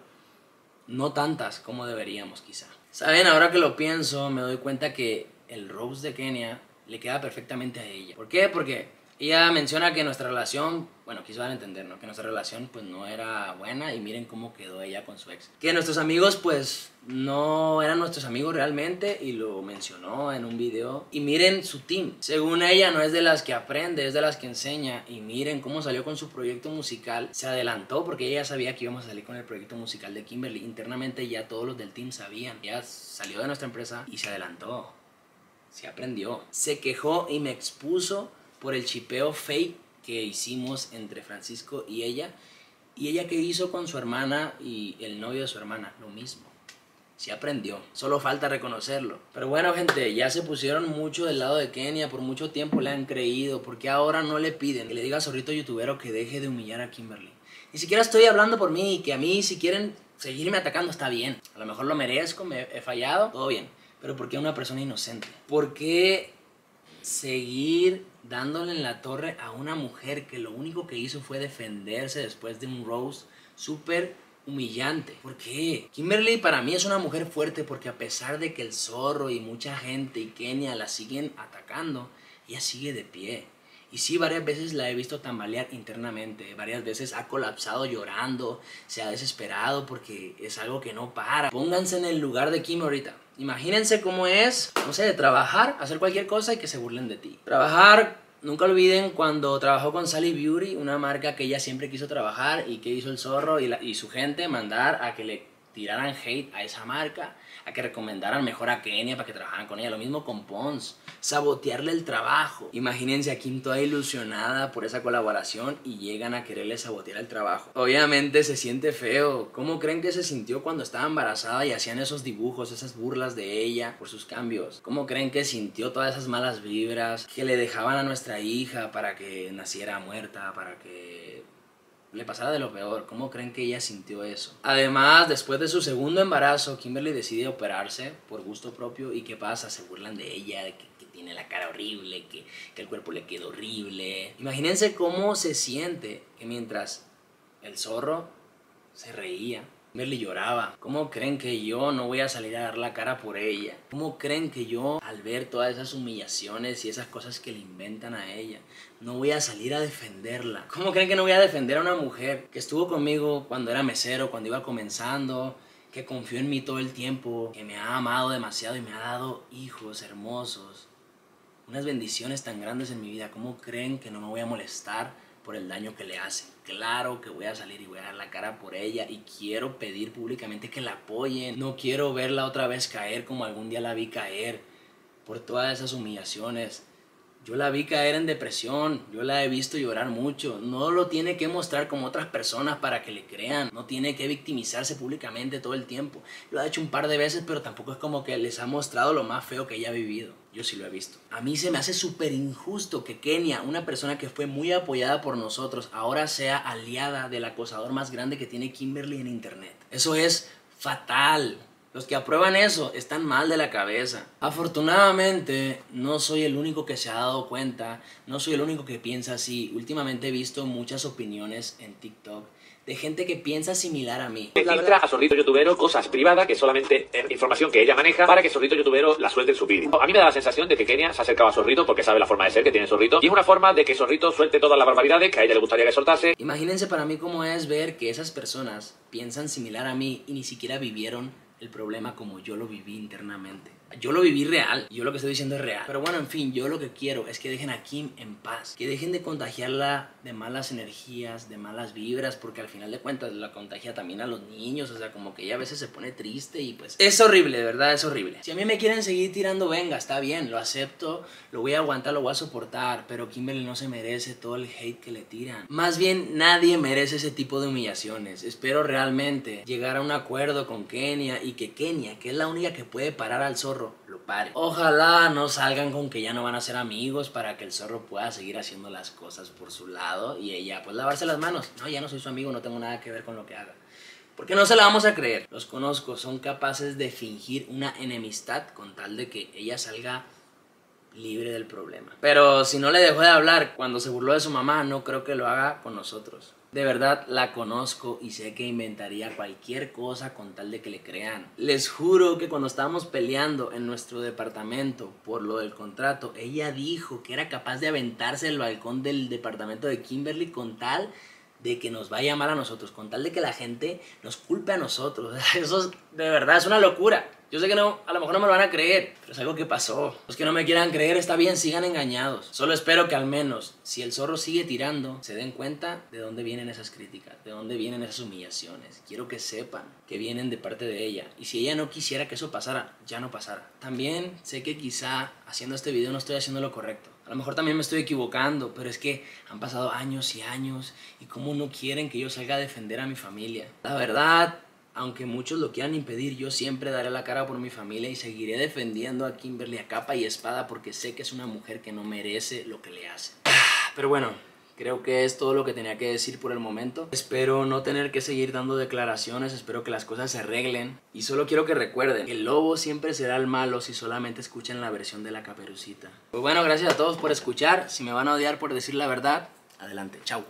no tantas como deberíamos quizá. Saben, ahora que lo pienso me doy cuenta que el roast de Kenia le queda perfectamente a ella. ¿Por qué? Porque ella menciona que nuestra relación, bueno, quiso dar a entender, ¿no? Que nuestra relación pues no era buena y miren cómo quedó ella con su ex. Que nuestros amigos pues no eran nuestros amigos realmente y lo mencionó en un video. Y miren su team. Según ella no es de las que aprende, es de las que enseña. Y miren cómo salió con su proyecto musical. Se adelantó porque ella sabía que íbamos a salir con el proyecto musical de Kimberly. Internamente ya todos los del team sabían. Ella salió de nuestra empresa y se adelantó. Se aprendió. Se quejó y me expuso por el chipeo fake que hicimos entre Francisco y ella. Y ella que hizo con su hermana y el novio de su hermana, lo mismo. Sí aprendió, solo falta reconocerlo. Pero bueno, gente, ya se pusieron mucho del lado de Kenia. Por mucho tiempo le han creído. ¿Por qué ahora no le piden que le diga a Zorrito Youtubero que deje de humillar a Kimberly? Ni siquiera estoy hablando por mí, y que a mí si quieren seguirme atacando está bien. A lo mejor lo merezco, me he fallado, todo bien. Pero ¿por qué una persona inocente? ¿Por qué seguir dándole en la torre a una mujer que lo único que hizo fue defenderse después de un roast súper humillante? ¿Por qué? Kimberly para mí es una mujer fuerte porque a pesar de que el zorro y mucha gente y Kenia la siguen atacando, ella sigue de pie. Y sí, varias veces la he visto tambalear internamente, varias veces ha colapsado llorando, se ha desesperado porque es algo que no para. Pónganse en el lugar de Kim ahorita. Imagínense cómo es, no sé, de trabajar, hacer cualquier cosa y que se burlen de ti. Trabajar, nunca olviden cuando trabajó con Sally Beauty, una marca que ella siempre quiso trabajar y que hizo el zorro y, la, y su gente mandar a que le tiraran hate a esa marca, a que recomendaran mejor a Kenia para que trabajaran con ella. Lo mismo con Pons, sabotearle el trabajo. Imagínense a Kim toda ilusionada por esa colaboración y llegan a quererle sabotear el trabajo. Obviamente se siente feo. ¿Cómo creen que se sintió cuando estaba embarazada y hacían esos dibujos, esas burlas de ella por sus cambios? ¿Cómo creen que sintió todas esas malas vibras que le dejaban a nuestra hija para que naciera muerta, para que le pasara de lo peor? ¿Cómo creen que ella sintió eso? Además, después de su segundo embarazo, Kimberly decide operarse por gusto propio. ¿Y qué pasa? Se burlan de ella, de que, que tiene la cara horrible, que, que el cuerpo le queda horrible. Imagínense cómo se siente que mientras el zorro se reía, Kimberly lloraba. ¿Cómo creen que yo no voy a salir a dar la cara por ella? ¿Cómo creen que yo, al ver todas esas humillaciones y esas cosas que le inventan a ella, no voy a salir a defenderla? ¿Cómo creen que no voy a defender a una mujer que estuvo conmigo cuando era mesero, cuando iba comenzando, que confió en mí todo el tiempo, que me ha amado demasiado y me ha dado hijos hermosos, unas bendiciones tan grandes en mi vida? ¿Cómo creen que no me voy a molestar por el daño que le hace? Claro que voy a salir y voy a dar la cara por ella y quiero pedir públicamente que la apoyen. No quiero verla otra vez caer como algún día la vi caer por todas esas humillaciones. Yo la vi caer en depresión, yo la he visto llorar mucho. No lo tiene que mostrar como otras personas para que le crean. No tiene que victimizarse públicamente todo el tiempo. Lo ha hecho un par de veces, pero tampoco es como que les ha mostrado lo más feo que ella ha vivido. Yo sí lo he visto. A mí se me hace súper injusto que Kenia, una persona que fue muy apoyada por nosotros, ahora sea aliada del acosador más grande que tiene Kimberly en internet. Eso es fatal. Los que aprueban eso están mal de la cabeza. Afortunadamente, no soy el único que se ha dado cuenta, no soy el único que piensa así. Últimamente he visto muchas opiniones en TikTok de gente que piensa similar a mí. Le filtra a Zorrito Youtubero cosas privadas que solamente es información que ella maneja para que Zorrito Youtubero la suelte en su vídeo. A mí me da la sensación de que Kenia se acercaba a Zorrito porque sabe la forma de ser que tiene Zorrito y es una forma de que Zorrito suelte todas las barbaridades que a ella le gustaría que soltase. Imagínense para mí cómo es ver que esas personas piensan similar a mí y ni siquiera vivieron el problema como yo lo viví internamente. Yo lo viví real, yo lo que estoy diciendo es real. Pero bueno, en fin, yo lo que quiero es que dejen a Kim en paz, que dejen de contagiarla de malas energías, de malas vibras, porque al final de cuentas la contagia también a los niños. O sea, como que ella a veces se pone triste y pues es horrible, de verdad, es horrible. Si a mí me quieren seguir tirando, venga, está bien, lo acepto, lo voy a aguantar, lo voy a soportar, pero Kimberly no se merece todo el hate que le tiran. Más bien, nadie merece ese tipo de humillaciones. Espero realmente llegar a un acuerdo con Kenia y Y que Kenia, que es la única que puede parar al zorro, lo pare. Ojalá no salgan con que ya no van a ser amigos para que el zorro pueda seguir haciendo las cosas por su lado y ella pues lavarse las manos. No, ya no soy su amigo, no tengo nada que ver con lo que haga. Porque no se la vamos a creer. Los conozco, son capaces de fingir una enemistad con tal de que ella salga libre del problema. Pero si no le dejó de hablar cuando se burló de su mamá, no creo que lo haga con nosotros. De verdad la conozco y sé que inventaría cualquier cosa con tal de que le crean. Les juro que cuando estábamos peleando en nuestro departamento por lo del contrato, ella dijo que era capaz de aventarse el balcón del departamento de Kimberly con tal de que nos vaya mal a nosotros, con tal de que la gente nos culpe a nosotros. Eso es, de verdad es una locura. Yo sé que no, a lo mejor no me lo van a creer, pero es algo que pasó. Los que no me quieran creer, está bien, sigan engañados. Solo espero que al menos, si el zorro sigue tirando, se den cuenta de dónde vienen esas críticas, de dónde vienen esas humillaciones. Quiero que sepan que vienen de parte de ella. Y si ella no quisiera que eso pasara, ya no pasara. También sé que quizá haciendo este video no estoy haciendo lo correcto. A lo mejor también me estoy equivocando, pero es que han pasado años y años y cómo no quieren que yo salga a defender a mi familia. La verdad, aunque muchos lo quieran impedir, yo siempre daré la cara por mi familia y seguiré defendiendo a Kimberly a capa y espada porque sé que es una mujer que no merece lo que le hace. Pero bueno, creo que es todo lo que tenía que decir por el momento. Espero no tener que seguir dando declaraciones, espero que las cosas se arreglen. Y solo quiero que recuerden, el lobo siempre será el malo si solamente escuchan la versión de la Caperucita. Pues bueno, gracias a todos por escuchar. Si me van a odiar por decir la verdad, adelante, chao.